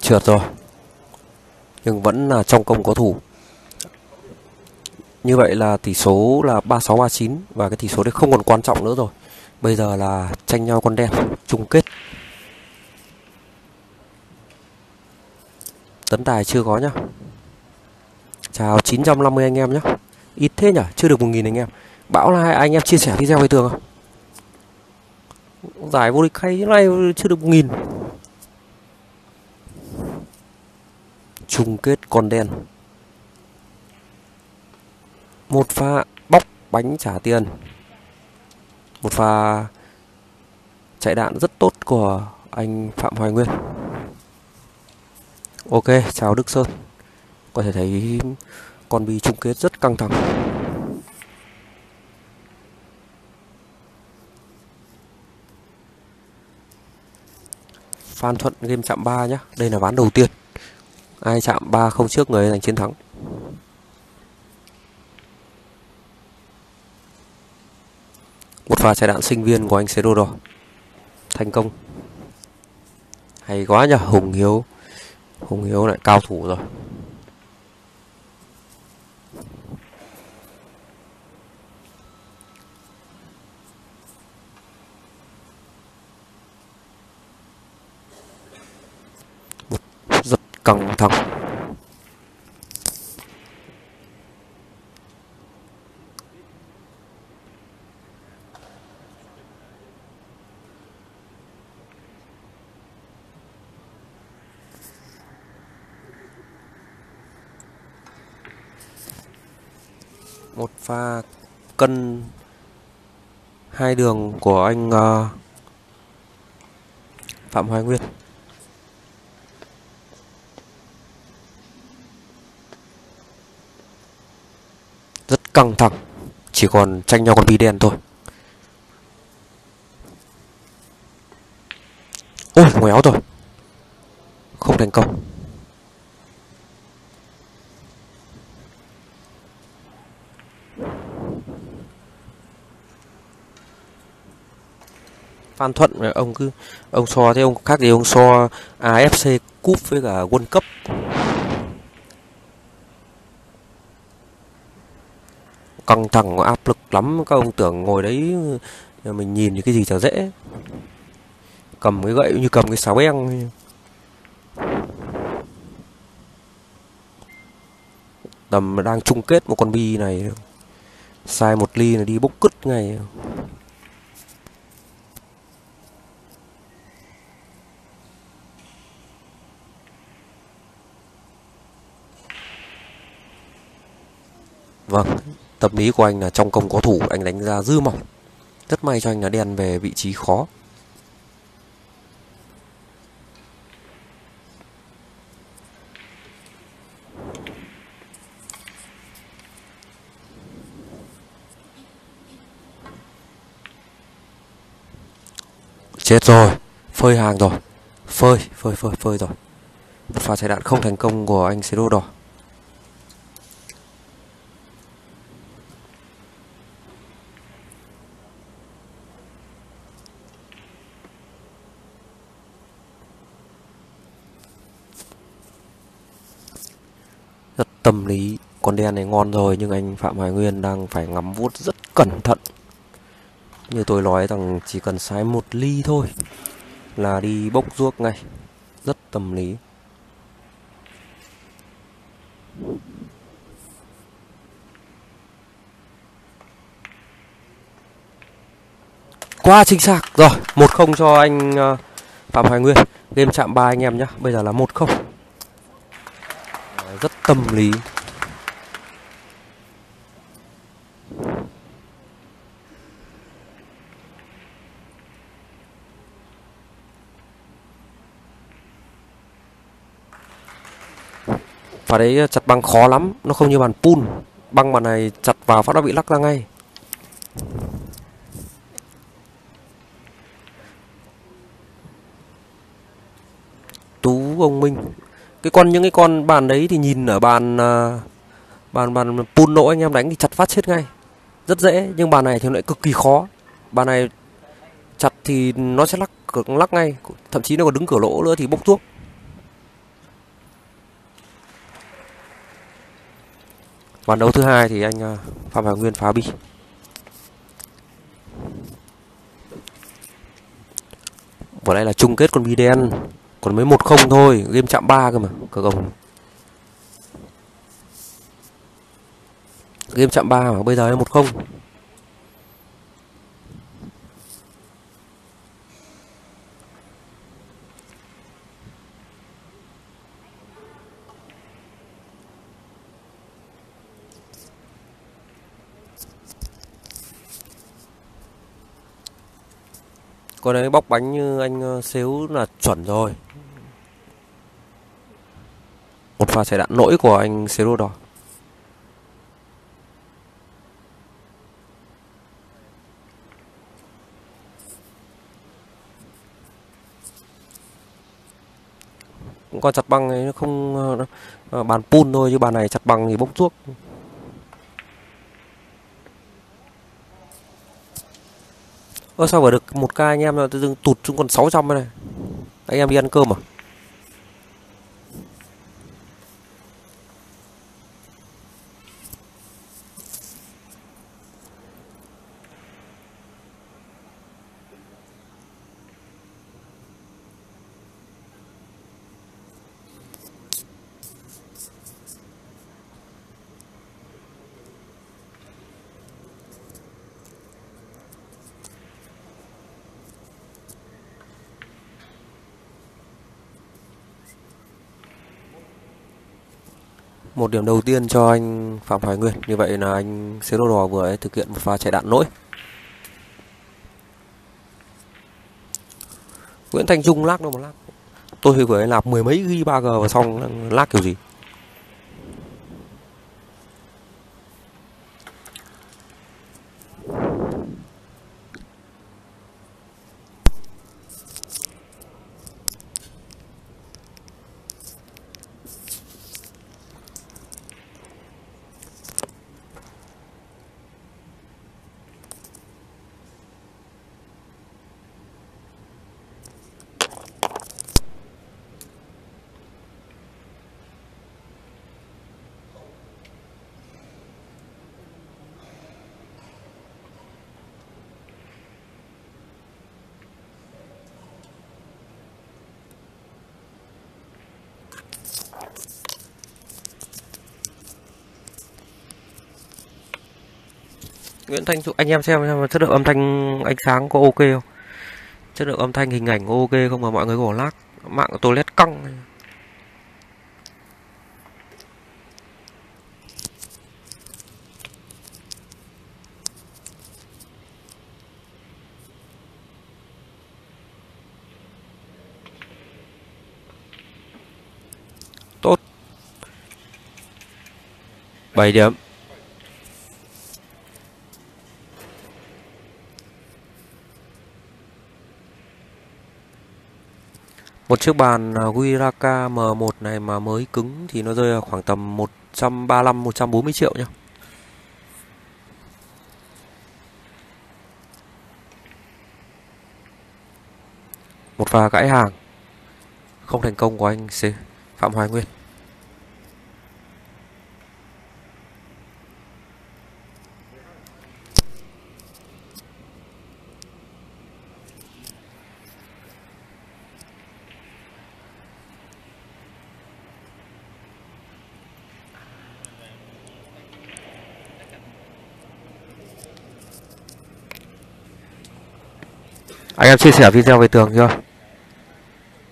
Trượt rồi. Nhưng vẫn là trong công có thủ. Như vậy là tỷ số là ba sáu ba chín. Và cái tỷ số đấy không còn quan trọng nữa rồi. Bây giờ là tranh nhau con đen chung kết. Tấn tài chưa có nhá. Chào chín trăm năm mươi anh em nhá. Ít thế nhỉ, chưa được một nghìn anh em. Bảo là anh em chia sẻ video với tường không? Giải vô địch hay thế này chưa được một nghìn. Chung kết con đen. Một pha bóc bánh trả tiền. Một pha chạy đạn rất tốt của anh Phạm Hoài Nguyên. Ok, chào Đức Sơn. Có thể thấy con bi chung kết rất căng thẳng. Phan Thuận game chạm ba nhá. Đây là ván đầu tiên. Ai chạm ba không trước người giành chiến thắng. Một pha chạy đạn sinh viên của anh Sếu Đầu Đỏ thành công. Hay quá nhỉ. Hùng Hiếu Hùng Hiếu lại cao thủ rồi. Căng thẳng. Một pha cân hai đường của anh uh, Phạm Hoài Nguyên. Căng thẳng, chỉ còn tranh nhau con bi đen thôi. Ôi, ngoéo rồi. Không thành công. Phan Thuận, ông cứ ông so thế ông khác gì ông so a ép xê Cup với cả World Cup. Căng thẳng, áp lực lắm. Các ông tưởng ngồi đấy mình nhìn thì cái gì chả dễ. Cầm cái gậy như cầm cái sáo beng. Tầm đang chung kết một con bi này. Sai một ly là đi bốc cứt ngay. Vâng, tâm lý của anh là trong công có thủ, anh đánh ra dư mỏng. Rất may cho anh là đen về vị trí khó. Chết rồi, phơi hàng rồi. Phơi, phơi, phơi, phơi rồi. Một pha chạy đạn không thành công của anh Sếu Đầu Đỏ. Rất tâm lý, con đen này ngon rồi nhưng anh Phạm Hoài Nguyên đang phải ngắm vuốt rất cẩn thận. Như tôi nói rằng chỉ cần sái một ly thôi là đi bốc ruốc ngay. Rất tâm lý. Quá chính xác rồi, một không cho anh Phạm Hoài Nguyên. Game chạm ba anh em nhé. Bây giờ là một không. Rất tâm lý. Và đấy chặt băng khó lắm, nó không như bàn pool. Băng bàn này chặt vào phát đã bị lắc ra ngay. Tú ông Minh. Cái con những cái con bàn đấy thì nhìn ở bàn bàn bàn pool nỗ anh em đánh thì chặt phát chết ngay. Rất dễ, nhưng bàn này thì nó lại cực kỳ khó. Bàn này chặt thì nó sẽ lắc lắc ngay, thậm chí nó còn đứng cửa lỗ nữa thì bốc thuốc. Ván đấu thứ hai thì anh Phạm Hoài Nguyên phá bi. Vừa nãy là chung kết con bi đen, còn mới một không thôi, game chạm ba cơ mà, cờ gồng. Game chạm ba mà bây giờ là một không. Con đấy bóc bánh như anh Sếu là chuẩn rồi. Một pha chạy đạn nỗi của anh Sếu Đầu Đỏ. Con chặt băng ấy nó không bàn pool thôi, chứ bàn này chặt băng thì bốc thuốc. Ơ sao vừa được một ca anh em tự dưng tụt xuống còn sáu trăm đây này. Anh em đi ăn cơm à? Một điểm đầu tiên cho anh Phạm Hoài Nguyên. Như vậy là anh Sếu Đầu Đỏ vừa ấy thực hiện một pha chạy đạn nỗi. Nguyễn Thành Trung lác đâu mà lác. Tôi vừa ấy nạp mười mấy ghi ba gờ vào xong lác kiểu gì. Nguyễn Thanh Trung, anh em xem, xem chất lượng âm thanh ánh sáng có ok không? Chất lượng âm thanh hình ảnh có ok không mà mọi người gõ lag. Mạng của tôi lét căng. Tốt. bảy điểm. Một chiếc bàn Wiraka M một này mà mới cứng thì nó rơi vào khoảng tầm một trăm ba mươi lăm đến một trăm bốn mươi triệu nhá. Một pha gãy hàng không thành công của anh Phạm Hoài Nguyên. Anh em chia sẻ video về tường chưa?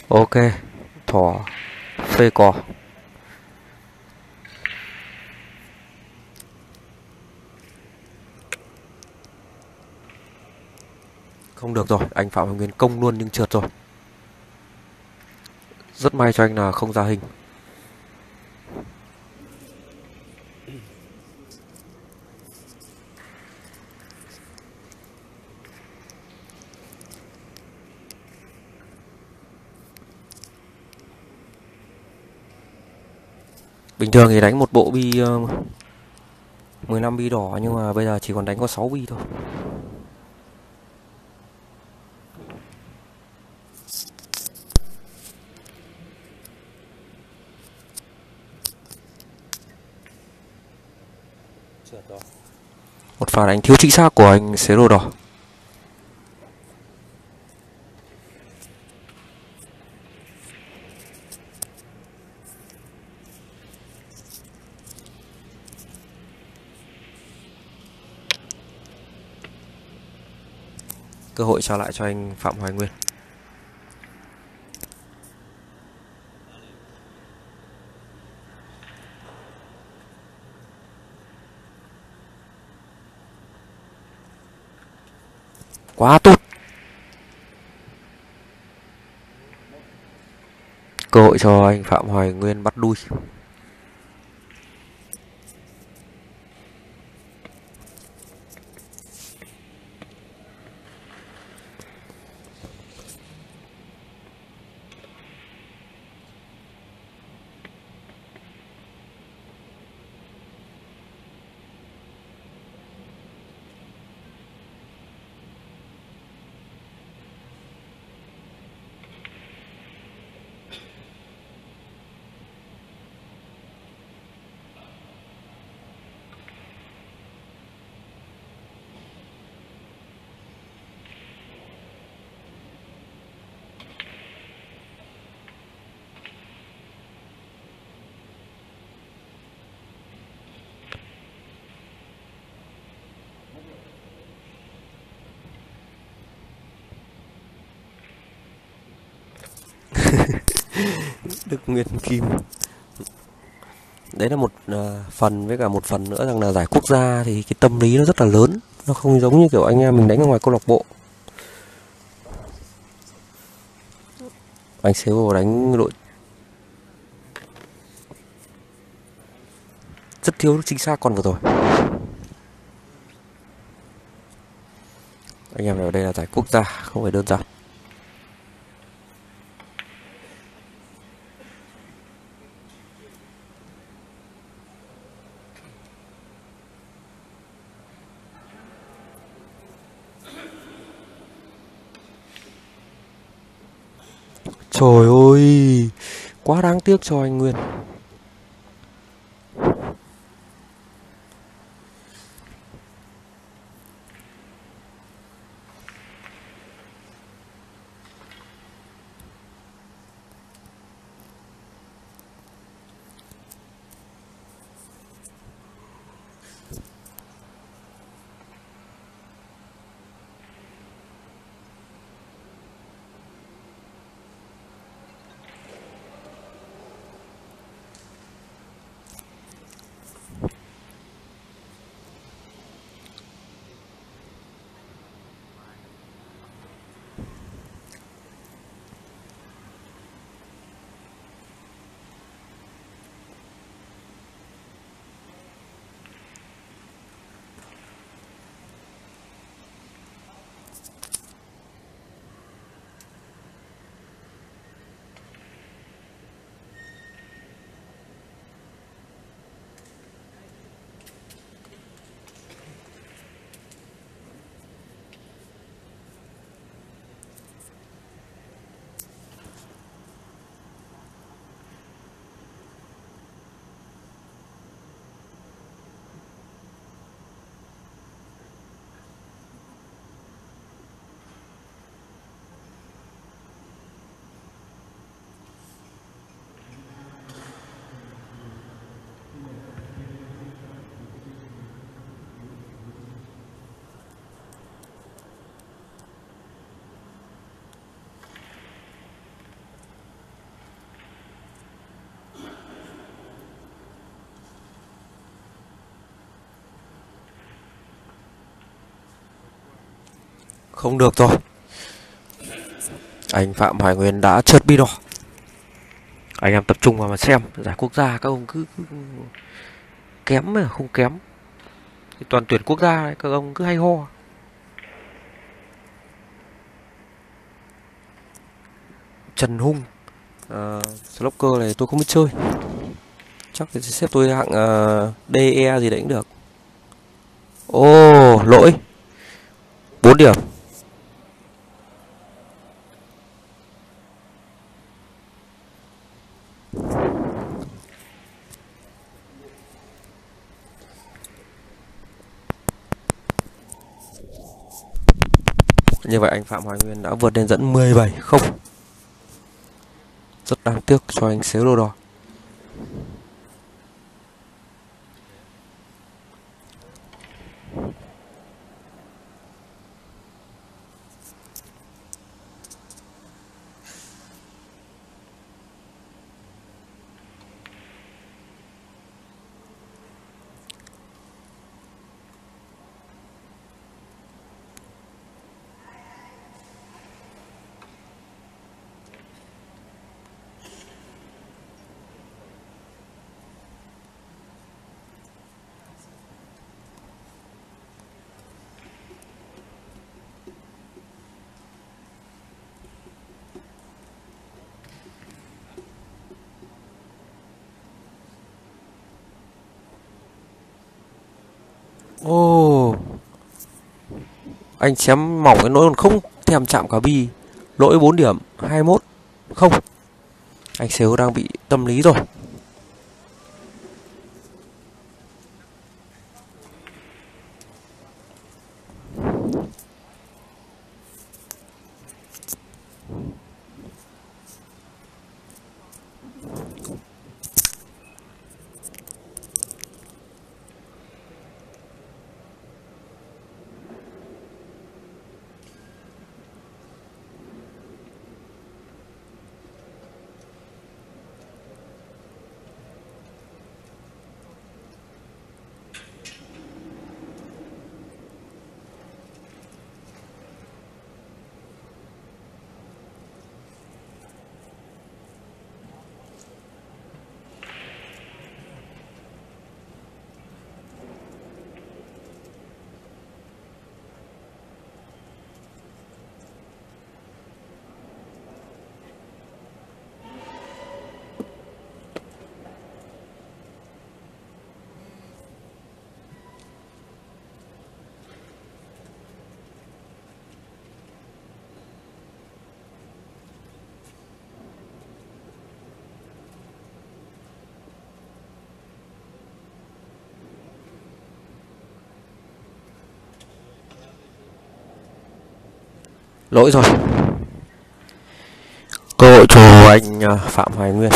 Ok, thỏ phê cò. Không được rồi, anh Phạm Hoài Nguyên công luôn nhưng trượt rồi. Rất may cho anh là không ra hình. Bình thường thì đánh một bộ bi uh, mười lăm bi đỏ, nhưng mà bây giờ chỉ còn đánh có sáu bi thôi. Một pha đánh thiếu chính xác của anh Sếu Đầu Đỏ. Cơ hội trả lại cho anh Phạm Hoài Nguyên. Quá tốt. Cơ hội cho anh Phạm Hoài Nguyên bắt đuôi. Đức Nguyên Kim. Đấy là một uh, phần, với cả một phần nữa rằng là giải quốc gia thì cái tâm lý nó rất là lớn. Nó không giống như kiểu anh em mình đánh ở ngoài câu lạc bộ. Anh Sếu đánh đội rất thiếu chính xác con vừa rồi. Anh em ở đây là giải quốc gia, không phải đơn giản. Trời ơi, quá đáng tiếc cho anh Nguyên. Không được rồi. Anh Phạm Hoài Nguyên đã trượt bi đỏ. Anh em tập trung vào mà xem. Giải quốc gia các ông cứ, cứ... kém mà không kém. Toàn tuyển quốc gia các ông cứ hay ho. Trần Hung à, Snooker này tôi không biết chơi. Chắc thì xếp tôi hạng uh, đê e gì đấy cũng được. Ô, oh, lỗi bốn điểm. Như vậy anh Phạm Hoài Nguyên đã vượt lên dẫn mười bảy không. Rất đáng tiếc cho anh Sếu Đầu Đỏ. Ô, oh. Anh chém mỏng cái nỗi còn không thèm chạm cả bi. Lỗi bốn điểm, hai mươi mốt không. Anh Sếu đang bị tâm lý rồi. Lỗi rồi. Cơ hội cho anh Phạm Hoài Nguyên.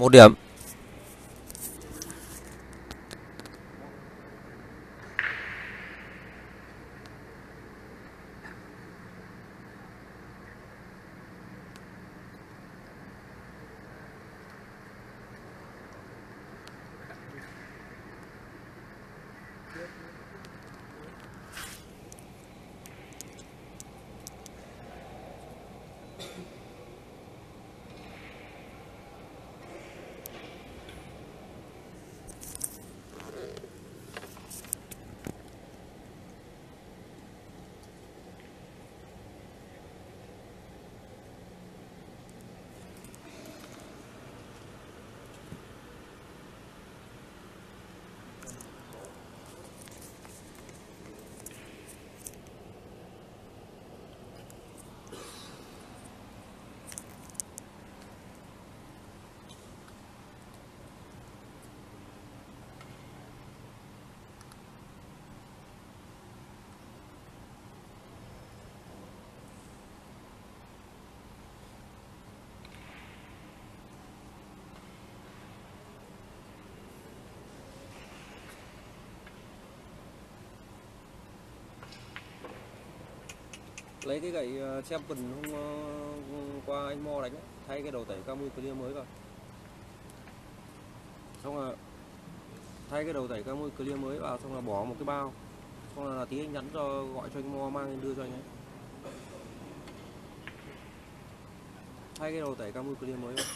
Một điểm. lấy cái gậy Champion hôm qua anh Mo đánh ấy, thay cái đầu tẩy Camui Clear mới rồi. Xong là thay cái đầu tẩy Camui Clear mới vào, xong là bỏ một cái bao, xong là, là tí anh nhắn cho gọi cho anh Mo mang lên đưa cho anh ấy. Thay cái đầu tẩy Camui Clear mới rồi.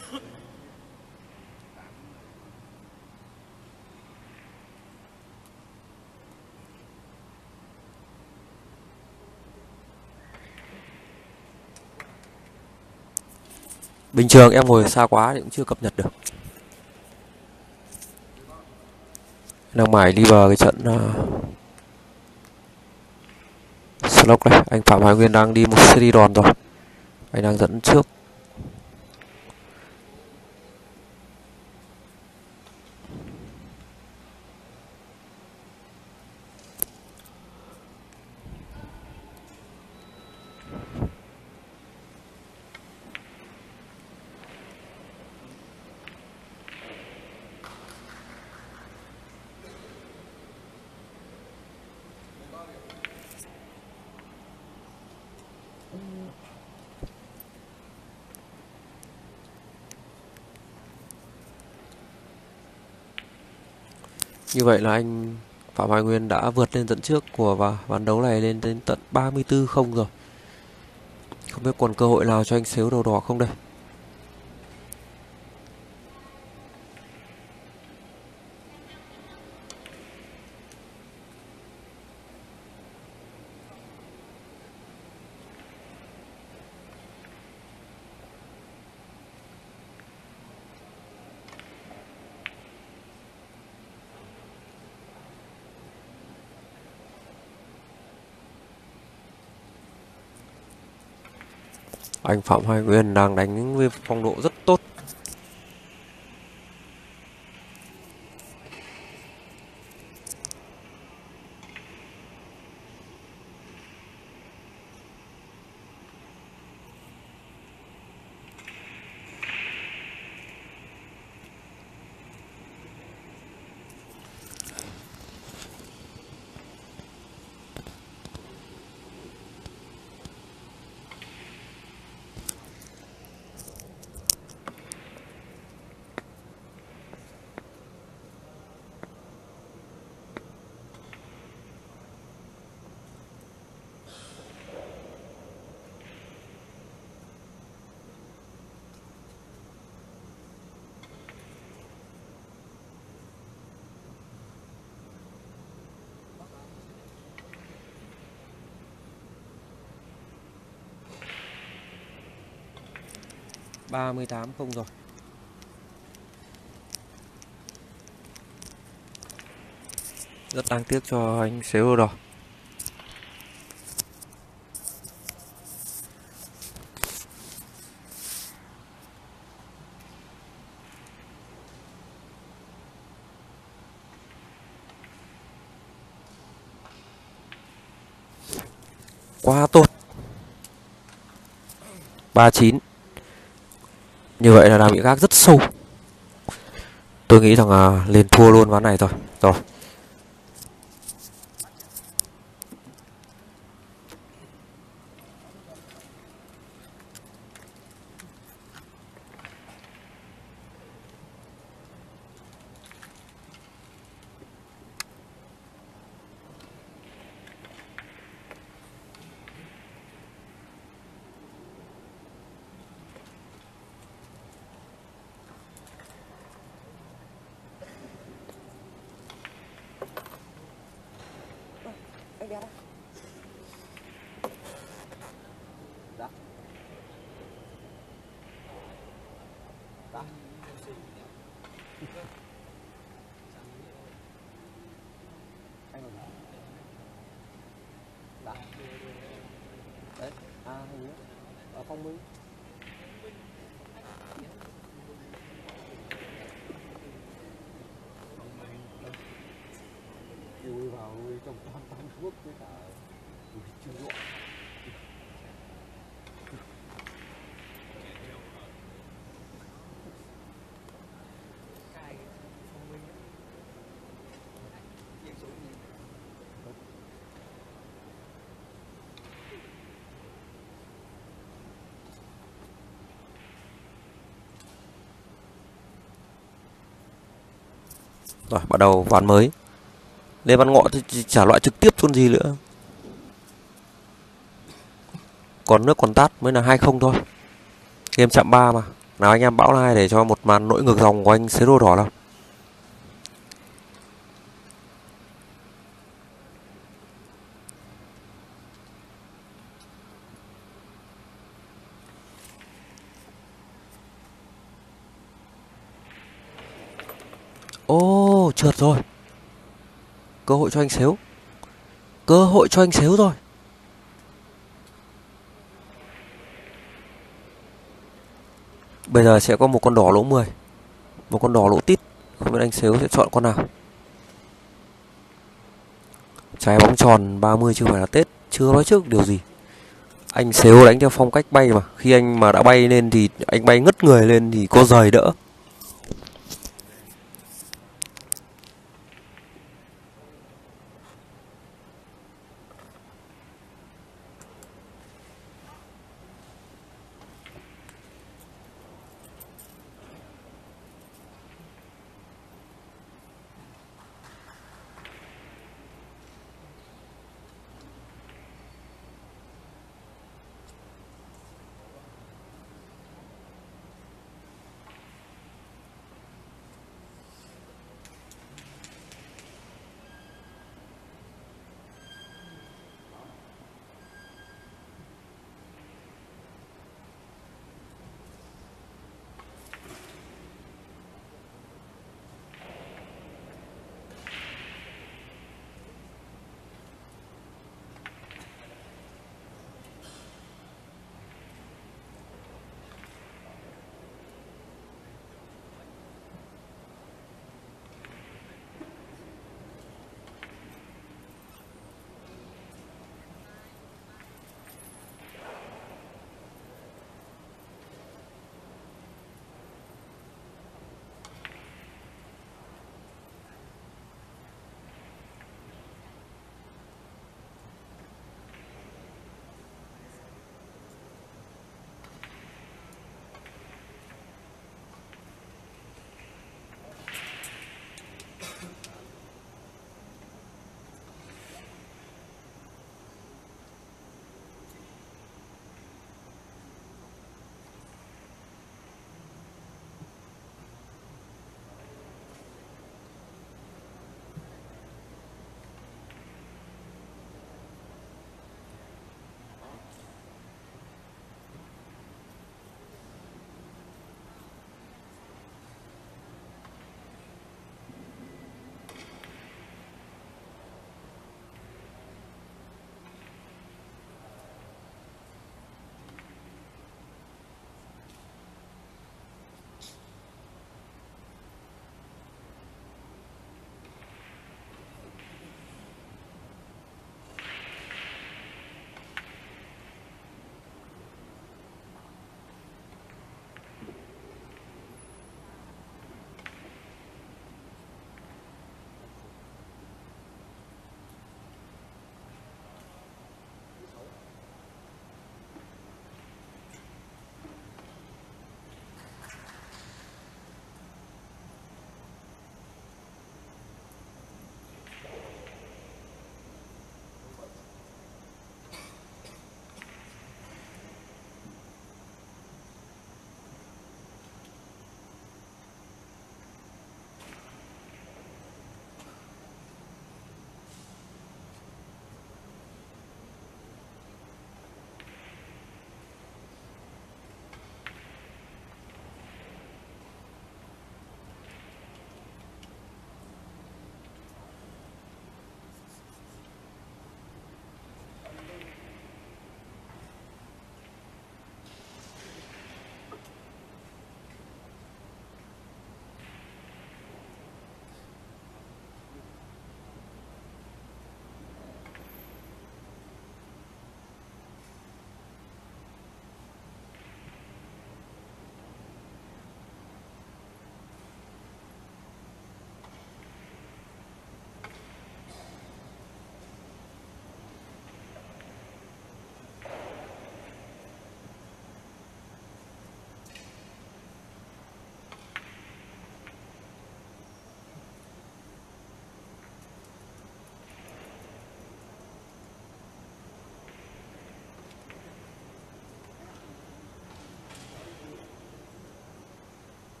Bình thường em ngồi xa quá thì cũng chưa cập nhật được. Đang mải đi vào cái trận uh, Slok đấy. Anh Phạm Hoài Nguyên đang đi một series đòn rồi. Anh đang dẫn trước. Như vậy là anh Phạm Hoài Nguyên đã vượt lên dẫn trước của ván đấu này lên đến tận ba mươi tư không rồi. Không biết còn cơ hội nào cho anh Sếu Đầu Đỏ không đây. Anh Phạm Hoài Nguyên đang đánh với phong độ rất tốt. ba mươi tám không rồi. Rất đáng tiếc cho anh Sếu Đầu Đỏ. Quá tốt. ba mươi chín. Như vậy là đang bị gác rất sâu. Tôi nghĩ rằng à, lên thua luôn ván này rồi. Rồi. Rồi bắt đầu ván mới. Lê Văn Ngọ thì trả loại trực tiếp luôn gì nữa. Còn nước còn tát mới là hai không thôi. Game chạm ba mà. Nào anh em bão like để cho một màn nỗi ngược dòng của anh Sếu Đầu Đỏ nào. Ô, oh, trượt rồi. Cơ hội cho anh Sếu. Cơ hội cho anh Sếu rồi. Bây giờ sẽ có một con đỏ lỗ mười, một con đỏ lỗ tít. Không biết anh Sếu sẽ chọn con nào. Trái bóng tròn ba mươi chưa phải là Tết. Chưa nói trước điều gì. Anh Sếu đánh theo phong cách bay mà. Khi anh mà đã bay lên thì anh bay ngất người lên thì có giời đỡ.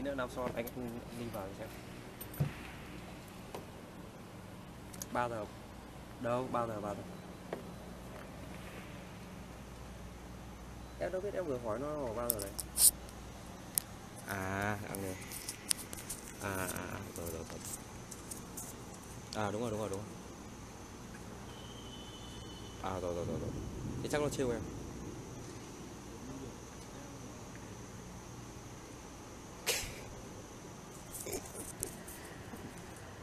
tí nữa Nam Sơn anh đi vào xem. Ba giờ đâu, ba giờ ba giờ em đâu biết, em vừa hỏi nó vào ba giờ đấy. À ăn này à à à rồi rồi rồi à đúng rồi đúng rồi đúng rồi à rồi rồi rồi rồi thì chắc nó trêu em.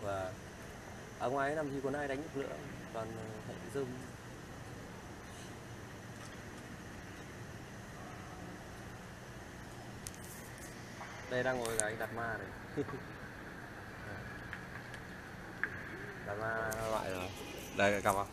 Và ở ngoài làm gì còn ai đánh được nữa, toàn hệ dâm. Đây đang ngồi cái đặt ma này. Đặt ma loại rồi. Đây cầm không?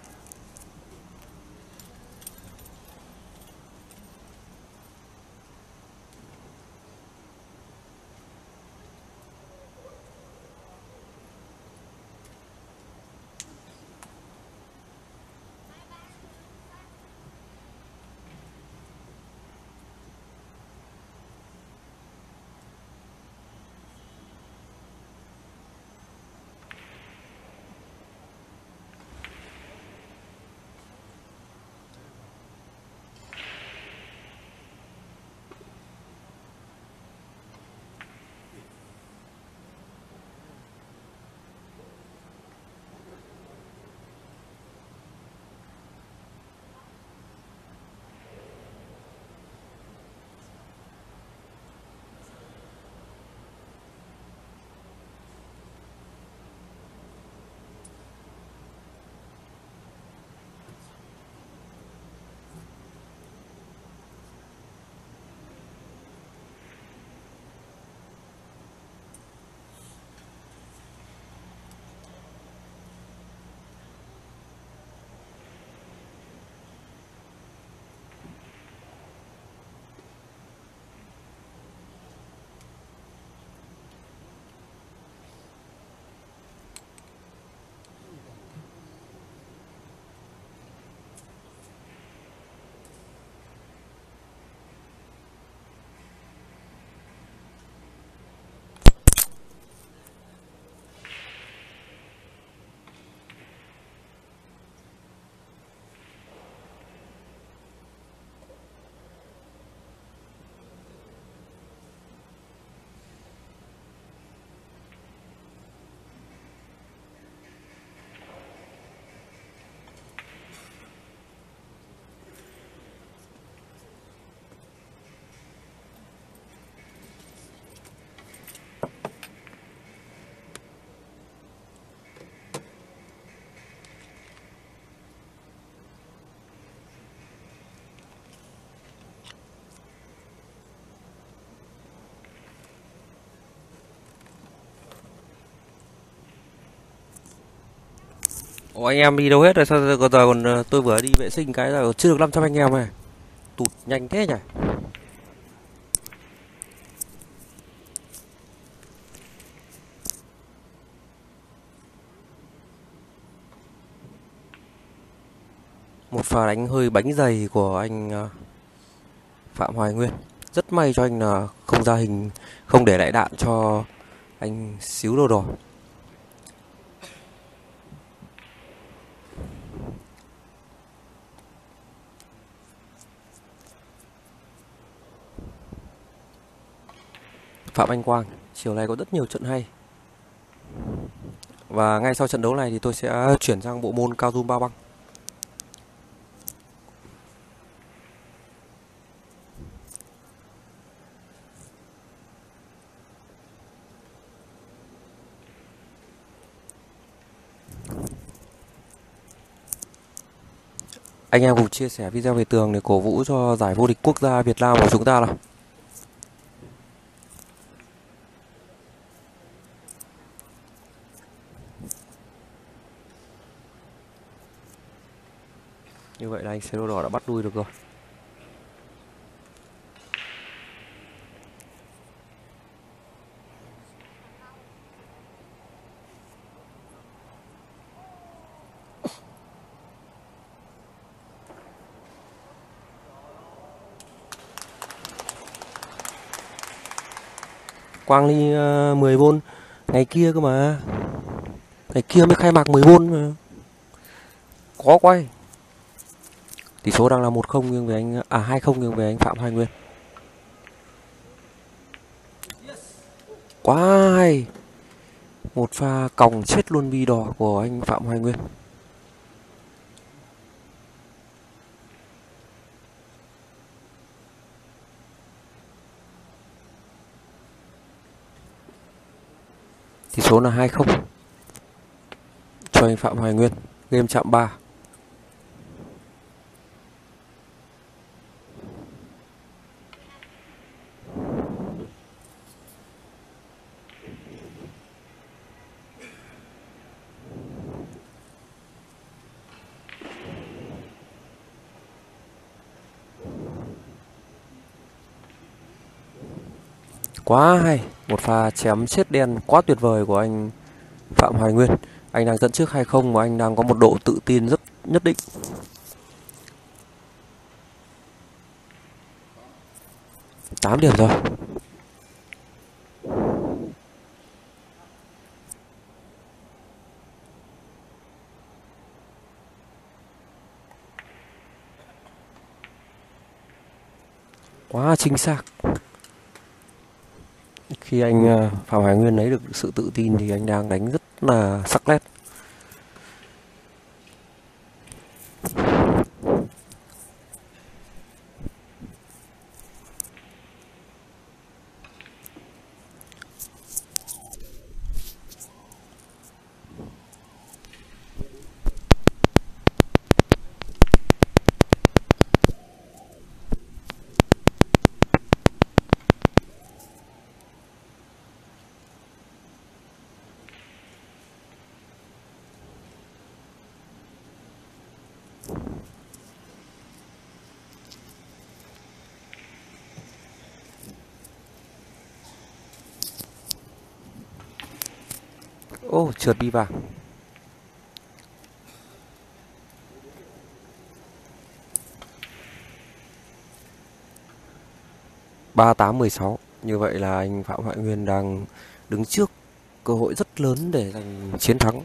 Ủa anh em đi đâu hết rồi, sao giờ còn tôi vừa đi vệ sinh cái là chưa được năm trăm anh em này. Tụt nhanh thế nhỉ. Một pha đánh hơi bánh dày của anh Phạm Hoài Nguyên. Rất may cho anh là không ra hình, không để lại đạn cho anh Sếu Đầu Đỏ. Phạm Anh Quang, chiều nay có rất nhiều trận hay. Và ngay sau trận đấu này thì tôi sẽ chuyển sang bộ môn cao zoom bao băng. Anh em cùng chia sẻ video về tường để cổ vũ cho giải vô địch quốc gia Việt Nam của chúng ta nào. Như vậy là anh Sếu Đầu Đỏ đã bắt đuôi được rồi. quang ly mười vôn ngày kia cơ mà, ngày kia mới khai mạc mười vôn mà. Có quay. Tỷ số đang là một không nghiêng về anh, à hai không nghiêng về anh Phạm Hoài Nguyên. Quá hay. Một pha còng chết luôn bi đỏ của anh Phạm Hoài Nguyên. Tỷ số là hai không cho anh Phạm Hoài Nguyên. Game chạm ba. Quá hay, một pha chém chết đen quá tuyệt vời của anh Phạm Hoài Nguyên. Anh đang dẫn trước hai không và anh đang có một độ tự tin rất nhất định. tám điểm rồi. Quá chính xác. Khi anh Phạm Hoài Nguyên lấy được sự tự tin thì anh đang đánh rất là sắc nét. Ô, oh, trượt bi vàng. ba tám mười sáu. Như vậy là anh Phạm Hoài Nguyên đang đứng trước cơ hội rất lớn để giành chiến thắng.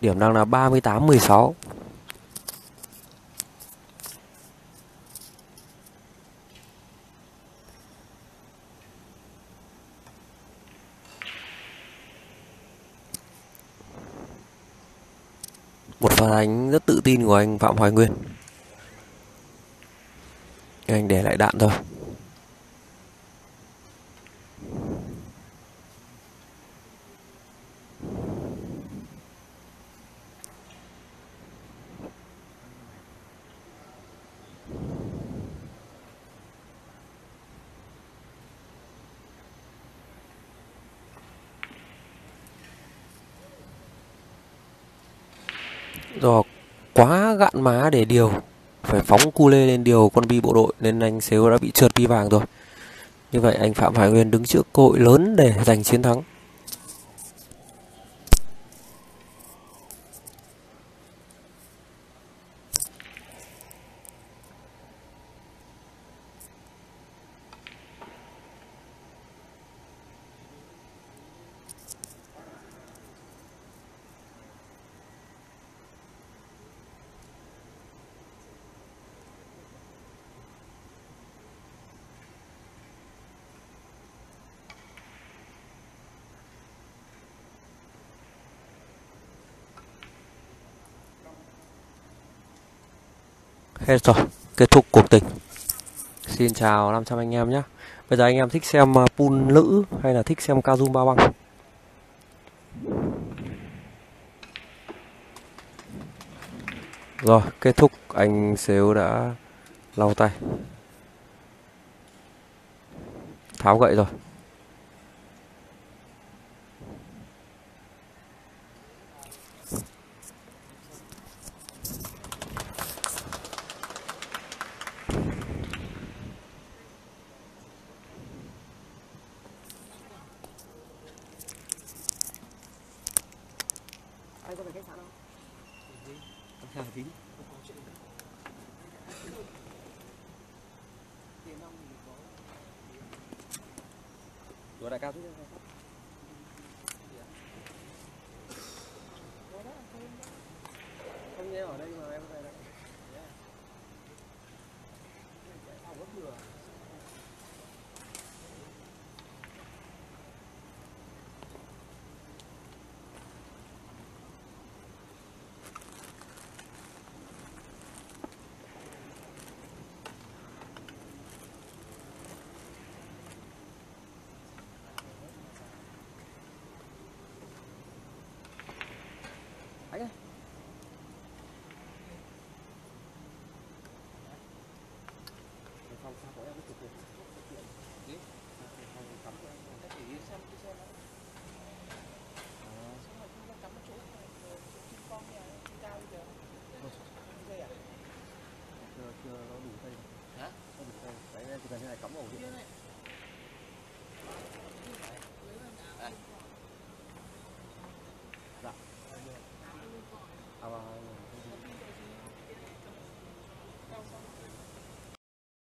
Điểm đang là ba mươi tám mười sáu. Một pha đánh rất tự tin của anh Phạm Hoài Nguyên. Anh để lại đạn thôi. Do quá gạn má để điều, phải phóng cu lê lên điều con bi bộ đội nên anh Sếu đã bị trượt bi vàng rồi. Như vậy anh Phạm Hoài Nguyên đứng trước cơ hội lớn để giành chiến thắng. Hết rồi. kết thúc cuộc tình. Xin chào năm trăm anh em nhé. Bây giờ anh em thích xem pool nữ hay là thích xem Kazum bao băng? Rồi, kết thúc, anh Sếu đã lau tay, tháo gậy rồi. Ở đây mà.